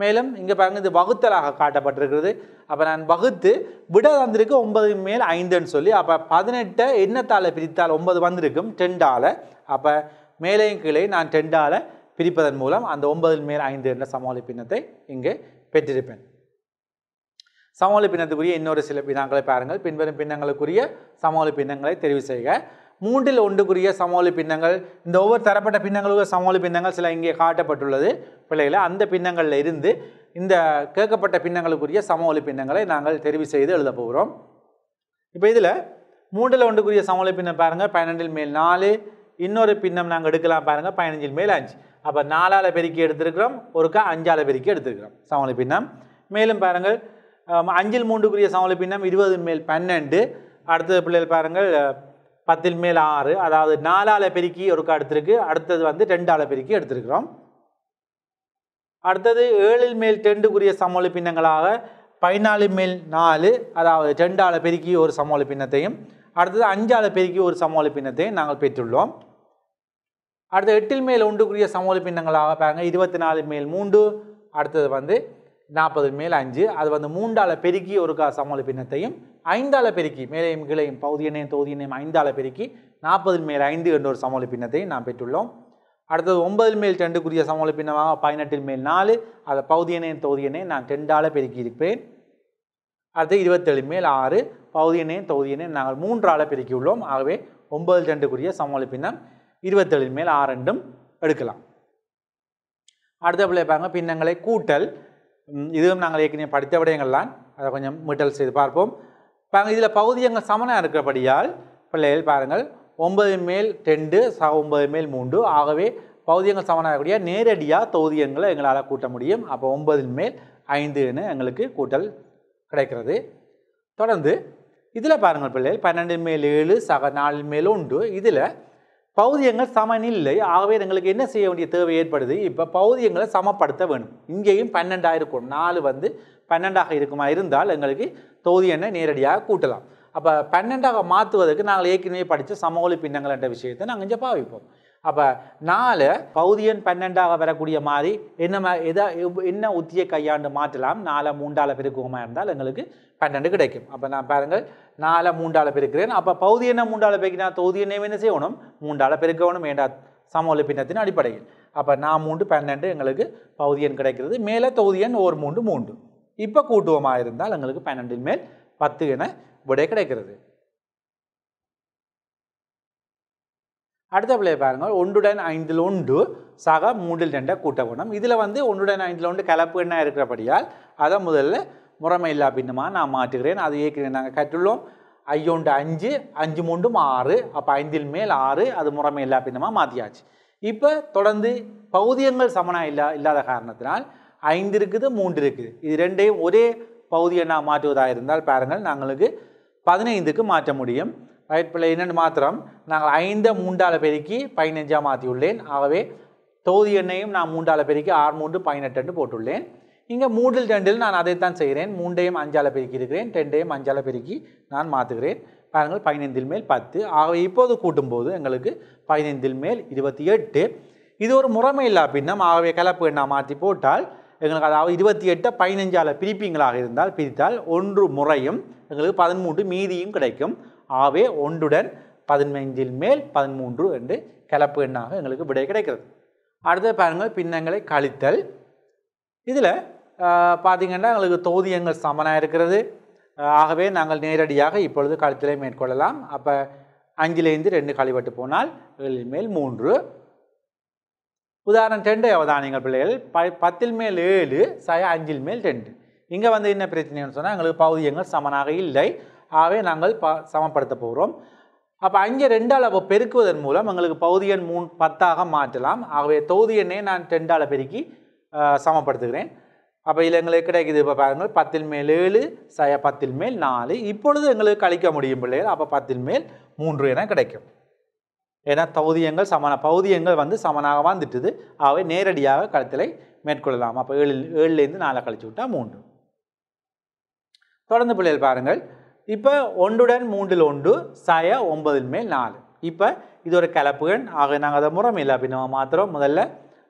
மேலும் இங்க பாருங்க இது வகுத்தலாக காட்டப்பட்டிருக்கிறது. அப்ப நான் வகுத்து விட வந்திருக்கு 9 மேல் 5ன்னு சொல்லி, அப்ப 18 என்னத்தால பிரித்தால் 9 வந்திருக்கும் 10ஆல. அப்ப மேலையும் கீழே நான் 10ஆல பிரிப்பதன் மூலம் அந்த 9 மேல் 5 என்ற சமவெளி பின்னத்தை இங்கே பெற்றிருப்பேன். சமவெளி பின்னத்துக்குரிய இன்னொரு சில பின்னங்களை பாருங்கள். பின்வரும் பின்னங்களுக்குரிய சமவெளி பின்னங்களை தெரிவு செய்க. 3 இல் 1க்குரிய சமவெளி பின்னங்கள், இந்த ஒவ்வொரு தரப்பட்ட பின்னங்களுக்கும் சமவெளி பின்னங்கள் சில இங்கே காட்டப்பட்டுள்ளது பிள்ளைகளை. அந்த பின்னங்களில் இருந்து இந்த கேட்கப்பட்ட பின்னங்களுக்குரிய சமவெளி பின்னங்களை நாங்கள் தெரிவு செய்து எழுத போகிறோம். இப்போ இதில் 3 இல் 1க்குரிய சமவெளி பின்னம் பாருங்கள் 12 மேல் 4. இன்னொரு பின்னம் நாங்கள் எடுக்கலாம் பாருங்கள் 15 மேல் 5. அப்போ 4ஆல் பெருக்கி எடுத்திருக்கிறோம், ஒருக்கா 5ஆல் பெருக்கி எடுத்திருக்கிறோம் சமவெளி பின்னம். மேலும் பாருங்கள் 5 இல் 3க்குரிய சமவெளி பின்னம் 20 மேல் 12. அடுத்தது பிள்ளைகள் பாருங்கள் 10 மேல் 6, அதாவது 4ஆல் பெருக்கி ஒருக்கா எடுத்திருக்கு. அடுத்தது வந்து 2ஆல் பெருக்கி எடுத்திருக்கிறோம். அடுத்தது 7 மேல் 10க்குரிய சமவெளி பின்னங்களாக 14 மேல் 4, அதாவது 2ஆல் பெருக்கி ஒரு சமவெளி பின்னத்தையும் அடுத்தது 5ஆல் பெருக்கி ஒரு சமவெளி பின்னத்தையும் நாங்கள் பெற்றுள்ளோம். அடுத்து 8 மேல் 1க்குரிய சமவெளி பின்னங்களாக பாருங்கள் 24 மேல் 3, அடுத்தது வந்து 40 மேல் 5, அது வந்து 3ஆல் பெருக்கி ஒருக்கா சமவெளி பின்னத்தையும் 5ஆல் பெருக்கி மேலையும் கீழையும் பகுதி எண்ணையும் தொகுதி எண்ணையும் 5ஆல் பெருக்கி 40 மேல் 5 என்ற ஒரு சமவெளி பின்னத்தையும் நாம் பெற்றுள்ளோம். அடுத்தது 9 மேல் 10க்குரிய சமவெளி பின்னமாக 18 மேல் 4, அதை பகுதி எண்ணையும் தொகுதி எண்ணையும் நான் 10ஆல் பெருக்கி இருப்பேன். அடுத்து 27 மேல் 6, பகுதி எண்ணையும் தொகுதி எண்ணையும் நாங்கள் 3ஆல் பெருக்கி உள்ளோம். ஆகவே 9 மேல் 10க்குரிய சமவெளி பின்னம் 27 மேல் 6 என்றும் எடுக்கலாம். அடுத்த பிள்ளை பாருங்க பின்னங்களை கூட்டல். இதுவும் நாங்கள் ஏற்கனவே படித்த விடயங்கள்லாம், அதை கொஞ்சம் மீட்டல் செய்து பார்ப்போம். பாருங்கள் இதில் பகுதியங்கள் சமனாக இருக்கிறபடியால் பிள்ளைகள் பாருங்கள் 9 மேல் 2 9 மேல் 3, ஆகவே பகுதியங்கள் சமனாகக்கூடிய நேரடியாக தொகுதியங்களை எங்களால் கூட்ட முடியும். அப்போ 9 மேல் 5ன்னு எங்களுக்கு கூட்டல் கிடைக்கிறது. தொடர்ந்து இதில் பாருங்கள் பிள்ளைகள் 12 மேல் 7 சக 4 மேல் 1. இதில் பகுதியங்கள் சமனில்லை, ஆகவே எங்களுக்கு என்ன செய்ய வேண்டிய தேவை ஏற்படுது? இப்போ பகுதியங்களை சமப்படுத்த வேணும். இங்கேயும் 12ஆக இருக்கும், 4 வந்து 12ஆக இருக்குமா இருந்தால் எங்களுக்கு தொகுதி எண்ணை நேரடியாக கூட்டலாம். அப்போ 12ஆக மாற்றுவதற்கு நாங்கள் ஏற்கனவே படித்த சமவெளி பின்னங்கள் என்ற விஷயத்தை நாங்கள் இங்கே பாவிப்போம். அப்போ 4 பகுதியன் 12ஆக வரக்கூடிய மாதிரி என்ன உத்தியை கையாண்டு மாற்றலாம்? 4 3ஆல் பெருக்குமா இருந்தால் எங்களுக்கு 12 கிடைக்கும். அப்போ நான் பாருங்கள் 4 3ஆல் பெருக்கிறேன். அப்போ பகுதி என்ன 3ஆல் பெருக்கினா தொகுதி என்னையும் என்ன செய்யணும்? 3ஆல் பெருக்கணும் வேண்டா சமவெளி பின்னத்தின் அடிப்படையில். அப்போ 4 3 12 எங்களுக்கு பகுதியன் கிடைக்கிறது. மேலே தொகுதியன் 1 3 3. இப்போ கூட்டுவமாக இருந்தால் எங்களுக்கு 12 மேல் 10 என விடை கிடைக்கிறது. அடுத்த பிள்ளையை பாருங்கள் 1 உடன் 5 சக 3 2 கூட்டவனம். இதில் வந்து 1 உடன் 5 கலப்பு என்ன இருக்கிறபடியால் அதை முதல்ல முறைமை இல்லா பின்னமாக நான் மாற்றுகிறேன். அது ஏற்கனவே நாங்கள் கற்றுள்ளோம். 5 1 5 5 3 6, அப்போ 5 மேல் 6, அது முறைமை இல்லா பின்னமாக மாற்றியாச்சு. இப்போ தொடர்ந்து பகுதியங்கள் சமனாக இல்லாத காரணத்தினால் 5 இருக்குது 3 இருக்குது, இது ரெண்டையும் ஒரே பகுதி எண்ணாக மாற்றுவதாக இருந்தால் பாருங்கள் நாங்களுக்கு 15க்கு மாற்ற முடியும். ரைட் பிள்ளை என்னென்னு மாத்திரம் நாங்கள் 5 3ஆல் பெருக்கி 15ஆக மாற்றியுள்ளேன். ஆகவே தொகுதி எண்ணையும் நான் 3ஆல் பெருக்கி 6 3 18 போட்டுள்ளேன். இங்கே 3 2 நான் அதைத்தான் செய்கிறேன். 3ஐயும் 5ஆல் பெருக்கி இருக்கிறேன், 10ஐயும் 5ஆல் பெருக்கி நான் மாற்றுகிறேன். பாருங்கள் 15 மேல் 10. ஆகவே இப்போது கூட்டும்போது எங்களுக்கு 15 மேல் 28. இது ஒரு முறைமை இல்லா பின்னம், ஆகவே கலப்பு எண்ணாக மாற்றி போட்டால் எங்களுக்கு, அதாவது 28ஐ 15ஆல் பிரிப்பீங்களாக இருந்தால் பிரித்தால் 1 முறையும் எங்களுக்கு 13 மீதியும் கிடைக்கும். ஆகவே 1 உடன் 15 மேல் 13 என்று கலப்பு எண்ணாக எங்களுக்கு விடை கிடைக்கிறது. அடுத்தது பாருங்கள் பின்னங்களை கழித்தல். இதில் பார்த்திங்கன்னா எங்களுக்கு தொகுதியங்கள் சமனாக இருக்கிறது, ஆகவே நாங்கள் நேரடியாக இப்பொழுது கழித்தலை மேற்கொள்ளலாம். அப்போ 5லேருந்து 2 கழிவட்டு போனால் 7 மேல் 3. உதாரணம் 2 அவதானியங்கள் பிள்ளைகள் 10 மேல் 7 சக 5 மேல் 2. இங்கே வந்து என்ன பிரச்சனைன்னு சொன்னால் எங்களுக்கு பகுதியங்கள் சமனாக இல்லை, ஆகவே நாங்கள் சமப்படுத்த போகிறோம். அப்போ 5 2ஆல் பெருக்குவதன் மூலம் எங்களுக்கு பகுதி எண் 3 10ஆக மாற்றலாம். ஆகவே தொகுதி எண்ணை நான் 10ஆல் பெருக்கி சமப்படுத்துகிறேன். அப்போ இதில் எங்களுக்கு கிடைக்குது இப்போ பாருங்கள் 10 மேல் 7 சக 10 மேல் 4. இப்பொழுது எங்களுக்கு கழிக்க முடியும் பிள்ளைகள். அப்போ 10 மேல் 3 என கிடைக்கும். ஏன்னா தொகுதியங்கள் பகுதியங்கள் வந்து சமனாக வந்துட்டுது, ஆகவே நேரடியாக கழித்தலை மேற்கொள்ளலாம். அப்போ 7லேருந்து 4 கழிச்சு விட்டால் 3. தொடர்ந்து பிள்ளைகள் பாருங்கள் இப்போ 1 உடன் 3 சக 9 மேல் 4. இப்போ இது ஒரு கலப்பு எண், ஆக நாங்கள் அதை முறைமை இல்லா பின்னமாக மாத்திரம். முதல்ல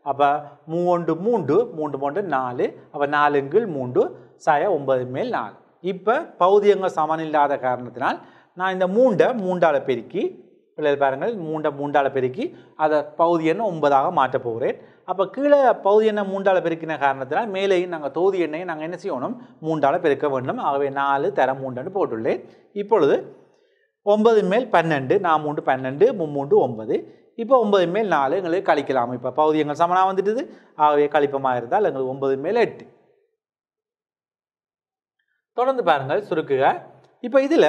Apa moondu moondu moondu moondu naale. Apa naalengil moondu saya ombad mel naal. Ippar paudiyanga samanilla ada karanathinal. Na inda moonda moondala periki. Pelal parangal moonda moondala periki. Ada paudiyana ombadaga mata poret. Apa kila paudiyana moondala perikina karanathinal melein naga thodiyana naga enna siyonam moondala perikka vannam agave naale thara moondan potulle. Ippolude 9 மேல் 12 4 12 3 9 இப்போ 9 மேல் 4 எங்களுக்கு கழிக்கலாம் இப்போ பகுதியங்கள் சமனா வந்துட்டது ஆகவே கழிப்பமா இருந்தால் எங்களுக்கு 9 மேல் 8 தொடர்ந்து பாருங்கள் சுருக்குக இப்போ இதில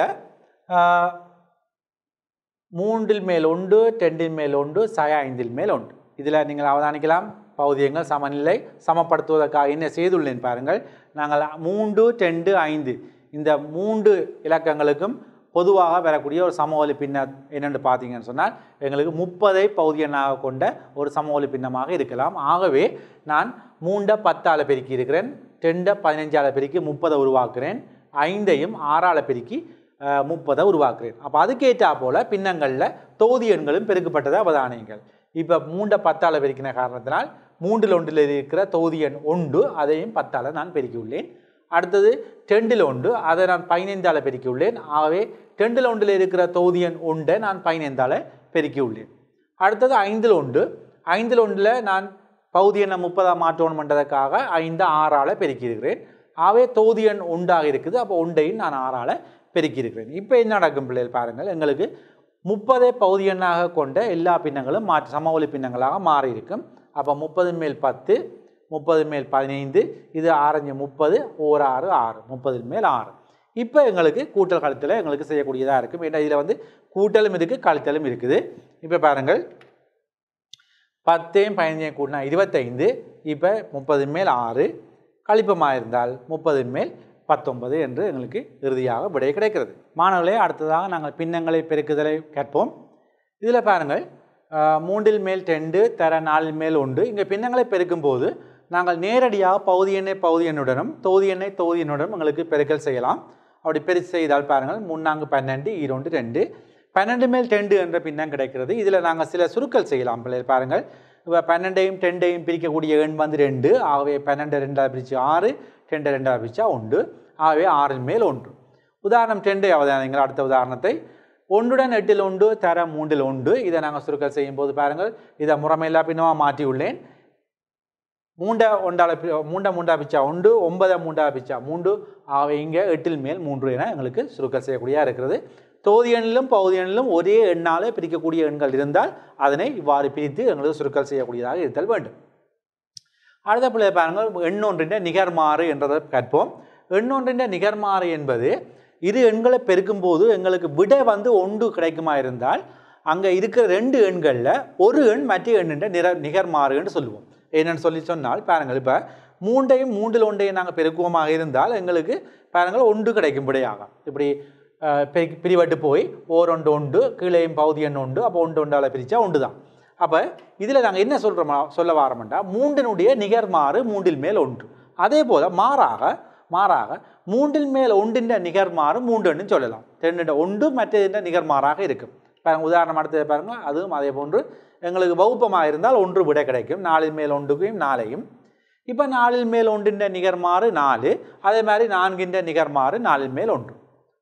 3 மேல் 1 10 மேல் 1 5 மேல் 1 இதில நீங்கள் அவதானிக்கலாம் பகுதியங்கள் சமநிலை சமப்படுத்துவதற்காக என்ன செய்துள்ளேன் பாருங்கள் நாங்கள் 3 10 5 இந்த மூன்று இலக்கங்களுக்கும் பொதுவாக வரக்கூடிய ஒரு சமவெளி பின்னம் என்னன்னு பாத்தீங்கன்னு சொன்னால் உங்களுக்கு 30 ஐ பகுதியனாக கொண்ட ஒரு சமவெளி பின்னமாக இருக்கலாம் ஆகவே நான் 3 10 ஆல பெருக்கி இருக்கிறேன் 10 15 ஆல பெருக்கி 30 உருவாக்குறேன் 5 ஐயும் 6 ஆல பெருக்கி 30 உருவாக்குறேன் அப்ப அதுக்கேட்டா போல பின்னங்கள்ல தொகுதி எண்களும் பெருக்கப்பட்டது அவதானியங்கள் இப்ப 3 10 ஆல பெருக்கின காரணத்தினால் 3 ல் 1 ல இருக்கிற தொகுதி எண் 1 அதையும் 10 ஆல நான் பெருக்கி உள்ளேன் அடுத்து 10 ல் 1 அதை நான் 15 ஆல பெருக்கி உள்ளேன் ஆகவே 10 ல் 1 ல இருக்கிற தொகுதி எண் 1 நான் 15 ஆல பெருக்கி உள்ளேன் அடுத்து 5 ல் 1 ல நான் பகுதி எண்ணை 30 ஆ மாற்றணும் என்றதற்காக 5 6 ஆல பெருக்கி இருக்கிறேன் ஆவே தொகுதி எண் 1 ஆக இருக்குது அப்ப 1 ஐ நான் 6 ஆல பெருக்கி இருக்கிறேன் இப்போ என்ன நடக்கும் பிள்ளைகள் பாருங்கள் உங்களுக்கு 30 ஐ பகுதி எண்ணாக கொண்ட எல்லா பின்னங்களும் சமவெளி பின்னங்களாக மாறி இருக்கும் அப்ப 30 மேல் 10 30 மேல் 15 இது 6 30 1 6 6 30 மேல் 6 இப்போ உங்களுக்கு கூட்டல் கழித்தல உங்களுக்கு செய்யக்கூடியதா இருக்கும். ஏன்னா இதுல வந்து கூட்டலும் இருக்கு கழித்தலும் இருக்குது. இப்போ பாருங்கள் 10 ஐயும் 15 ஐயும் கூட்டினா 25 இப்போ 30 மேல் 6 கழிப்பமா இருந்தால் 30 மேல் 19 என்று உங்களுக்கு இறுதியாக விடை கிடைக்கிறது. மாணவர்களே அடுத்ததாக நாங்கள் பின்னங்களை பெருக்குதலை கேட்போம். இதுல பாருங்கள் 3 மேல் 10 தர 4 மேல் 1 இங்க பின்னங்களை பெருக்கும்போது நாங்கள் நேரடியாக பகுதி எண்ணுடனும் தொகுதி எண்ணுடனும் உங்களுக்கு பெருக்கல் செய்யலாம். அப்படி பெருக்கி செய்தால் பாருங்கள் 3 12 2 2 12 மேல் 10 என்ற பின்னம் கிடைக்கிறது. இதில் நாங்கள் சில சுருக்கல் செய்யலாம் பிள்ளைகள் பாருங்கள். இப்போ 12ஐயும் 10ஐயும் பிரிக்கக்கூடிய எண் வந்து 2 ஆகவே 12 2 பிரிச்சு 6 10 2 பிரிச்சா 1 ஆகவே 6 மேல் 1 உதாரணம் 10 அவதானியங்கள் அடுத்த உதாரணத்தை 1 8 1 தர 3 1 இதை நாங்கள் சுருக்கல் செய்யும்போது பாருங்கள் இதை முறைமையில்லா பின்னமாக மாற்றியுள்ளேன் 3 பிச்சா 1 9 பிச்சா 3 ஆகவே இங்கே 8 மேல் 3 என எங்களுக்கு சுருக்கல் செய்யக்கூடியா இருக்கிறது தொகுதி எண்ணிலும் பகுதி எண்ணிலும் ஒரே எண்ணாலே பிரிக்கக்கூடிய எண்கள் இருந்தால் அதனை இவ்வாறு பிரித்து எங்களுக்கு சுருக்கல் செய்யக்கூடியதாக இருத்தல் வேண்டும் அடுத்த பிள்ளை பாருங்கள் எண்ணொன்றின் நிகர்மாறு என்றதை கற்போம் எண்ணொன்றின் நிகர்மாறு என்பது இரு எண்களை பெருக்கும்போது எங்களுக்கு விடை வந்து 1 கிடைக்குமா இருந்தால் அங்கே இருக்கிற 2 எண்களில் ஒரு எண் மற்ற எண்ணின் நிகர்மாறு என்று சொல்லுவோம் என்னன்னு சொல்லி சொன்னால் பாருங்கள் இப்போ 3ஐயும் 3 ல் 1 நாங்கள் பெருக்குவமாக இருந்தால் எங்களுக்கு பாருங்கள் 1 கிடைக்கும் விடையாக இப்படி பிரிவட்டு போய் ஓர் 1 கீழேயும் பகுதி எண் 1 அப்போ 1 பிரித்தா 1 தான் அப்போ இதில் நாங்கள் என்ன சொல்ல வாரம்டா 3 நிகர்மாறு 3 மேல் 1 அதே போல் மாறாக 3 மேல் 1 நிகர்மாறு 3 சொல்லலாம் 2 மற்ற நிகர்மாறாக இருக்கும் பாருங்கள் உதாரணம் அடுத்தது பாருங்கள் அதுவும் அதே போன்று எங்களுக்கு வகுப்பமாக இருந்தால் 1 விடை கிடைக்கும் 4 மேல் 1க்கும் 4ஐயும் இப்போ 4 மேல் 1 நிகர்மாறு 4 அதே மாதிரி 4 நிகர்மாறு 4 மேல் 1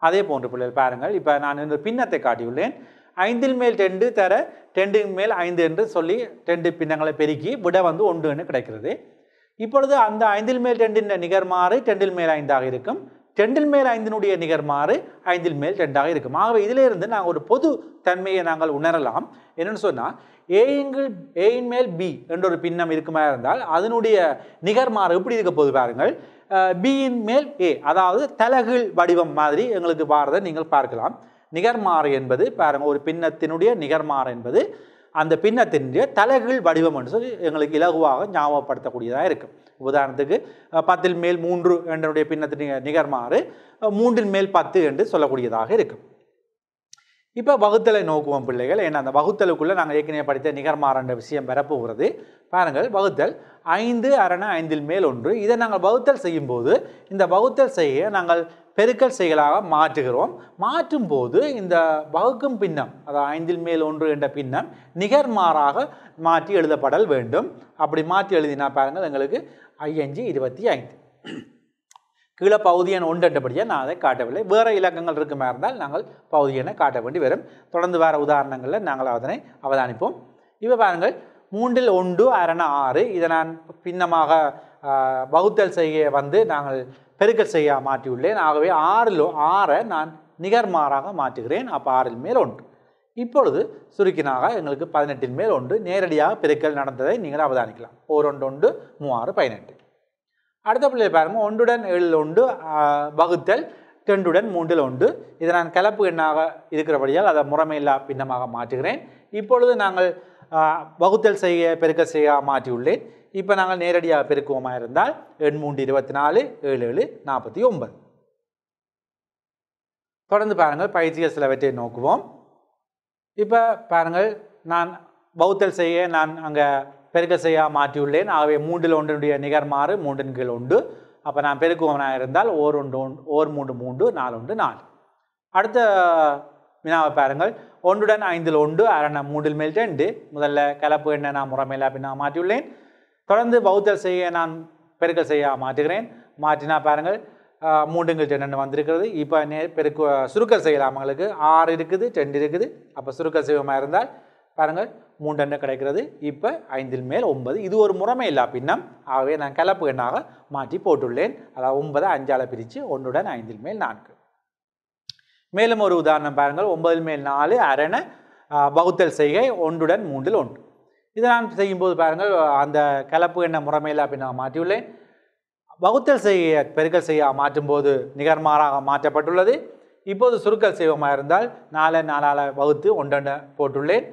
அதே போன்று பிள்ளைகள் பாருங்கள் இப்போ நான் இந்த பின்னத்தை காட்டியுள்ளேன் 5 மேல் 10 தர 10 மேல் 5 என்று சொல்லி 10 பின்னங்களை பெருக்கி விடை வந்து 1 கிடைக்கிறது இப்பொழுது அந்த 5 மேல் 10 நிகர்மாறு 10 மேல் 5ஆக இருக்கும் 10 மேல் 5 நிகர்மாறு 5 மேல் 10ஆக இருக்கும் ஆகவே இதிலிருந்து நாங்கள் ஒரு பொது தன்மையை நாங்கள் உணரலாம் என்னன்னு சொன்னால் ஏயின் மேல் பி என்ற ஒரு பின்னம் இருக்குமா இருந்தால் அதனுடைய நிகர்மாறு எப்படி இருக்க போது பாருங்கள் பியின் மேல் ஏ அதாவது தலைகீழ் வடிவம் மாதிரி எங்களுக்கு வாரதை நீங்கள் பார்க்கலாம் நிகர்மாறு என்பது பாருங்கள் ஒரு பின்னத்தினுடைய நிகர்மாறு என்பது அந்த பின்னத்தினுடைய தலைகீழ் வடிவம் என்று சொல்லி எங்களுக்கு இலகுவாக ஞாபகப்படுத்தக்கூடியதாக இருக்கும் உதாரணத்துக்கு 10 மேல் 3 என்றனுடைய பின்னத்தின் நிகர்மாறு 3 மேல் 10 என்று சொல்லக்கூடியதாக இருக்கும் இப்போ வகுத்தலை நோக்குவோம் பிள்ளைகள். ஏன்னா அந்த வகுத்தலுக்குள்ளே நாங்கள் ஏற்கனவே படித்த நிகர்மாறன்ற விஷயம் வரப்போகிறது. பாருங்கள், வகுத்தல் 5 அரண 5 மேல் 1. இதை நாங்கள் வகுத்தல் செய்யும்போது இந்த வகுத்தல் செய்ய நாங்கள் பெருக்கல் செயலாக மாற்றுகிறோம். மாற்றும் போது இந்த வகுக்கும் பின்னம், அதாவது 5 மேல் 1 என்ற பின்னம் நிகர்மாறாக மாற்றி எழுதப்படல் வேண்டும். அப்படி மாற்றி எழுதினா பாருங்கள், எங்களுக்கு 5 25. கீழே பகுதியன் ஒன்றபடியாக நான் அதை காட்டவில்லை. வேறு இலக்கங்கள் இருக்குமா இருந்தால் நாங்கள் பகுதியனை காட்ட வேண்டி வரும். தொடர்ந்து வேறு உதாரணங்களில் நாங்கள் அதனை அவதானிப்போம். இப்போ பாருங்கள், 3 1 அரண 6. இதை நான் பின்னமாக வகுத்தல் செய்ய வந்து நாங்கள் பெருக்கல் செய்ய மாற்றியுள்ளேன். ஆகவே 6 நான் நிகர்மாறாக மாற்றுகிறேன். அப்போ 6 மேல் 1. இப்பொழுது சுருக்கினாக எங்களுக்கு 18 மேல் 1. நேரடியாக பெருக்கல் நடந்ததை நீங்கள் அவதானிக்கலாம். 1 1 3 6 18. அடுத்த பிள்ளை பாருங்கள், 1 உடன் 7 வகுத்தல் 2 உடன் 3 1. இதை நான் கலப்பு எண்ணாக இருக்கிறபடியால் அதை முறைமையில்லா பின்னமாக மாற்றுகிறேன். இப்பொழுது நாங்கள் வகுத்தல் செய்ய பெருக்க செய்ய மாற்றியுள்ளேன். இப்போ நாங்கள் நேரடியாக பெருக்குவோமா இருந்தால் 8 3 24 7 7 49. தொடர்ந்து பாருங்கள், பயிற்சிகள் சிலவற்றை நோக்குவோம். இப்போ பாருங்கள், நான் வகுத்தல் செய்ய நான் அங்கே பெருக்க செய்ய மாற்றியுள்ளேன். ஆகவே 3 1 நிகர்மாறு 3 கீழ் 1. அப்போ நான் பெருக்குவோம்னா இருந்தால் 1 1 3 3 4 1 4. அடுத்த வினாவை பாருங்கள், 1 உடன் 5 1 அரண 3 மேல் 2. முதல்ல கலப்பு என்ன நான் முறைமையில பின்னா மாற்றியுள்ளேன். தொடர்ந்து வகுத்தல் செய்ய நான் பெருக்க செய்ய மாற்றுகிறேன். மாற்றினா பாருங்கள், 3 2 வந்திருக்கிறது. இப்போ பெருக்க சுருக்கல் செய்யலாம். உங்களுக்கு 6 இருக்குது 2 இருக்குது. அப்போ சுருக்கல் செய்வோமா இருந்தால் பாருங்கள், 3 கிடைக்கிறது. இப்போ 5 மேல் 9. இது ஒரு முறைமை இல்லா பின்னம். ஆகவே நான் கலப்பு எண்ணாக மாற்றி போட்டுள்ளேன். அதாவது 9 5 பிரித்து 1 உடன் 5 மேல் 4. மேலும் ஒரு உதாரணம் பாருங்கள், 9 மேல் 4 அரண வகுத்தல் செய்கை 1 உடன் 3 1. இதை நான் செய்யும்போது பாருங்கள், அந்த கலப்பு எண்ண முறைமையில்லா பின்னம் மாற்றியுள்ளேன். வகுத்தல் செய்ய பெருக்கல் செய்ய மாற்றும்போது நிகர்மாறாக மாற்றப்பட்டுள்ளது. இப்போது சுருக்கல் செய்வமாக இருந்தால் 4 4 வகுத்து 1 போட்டுள்ளேன்.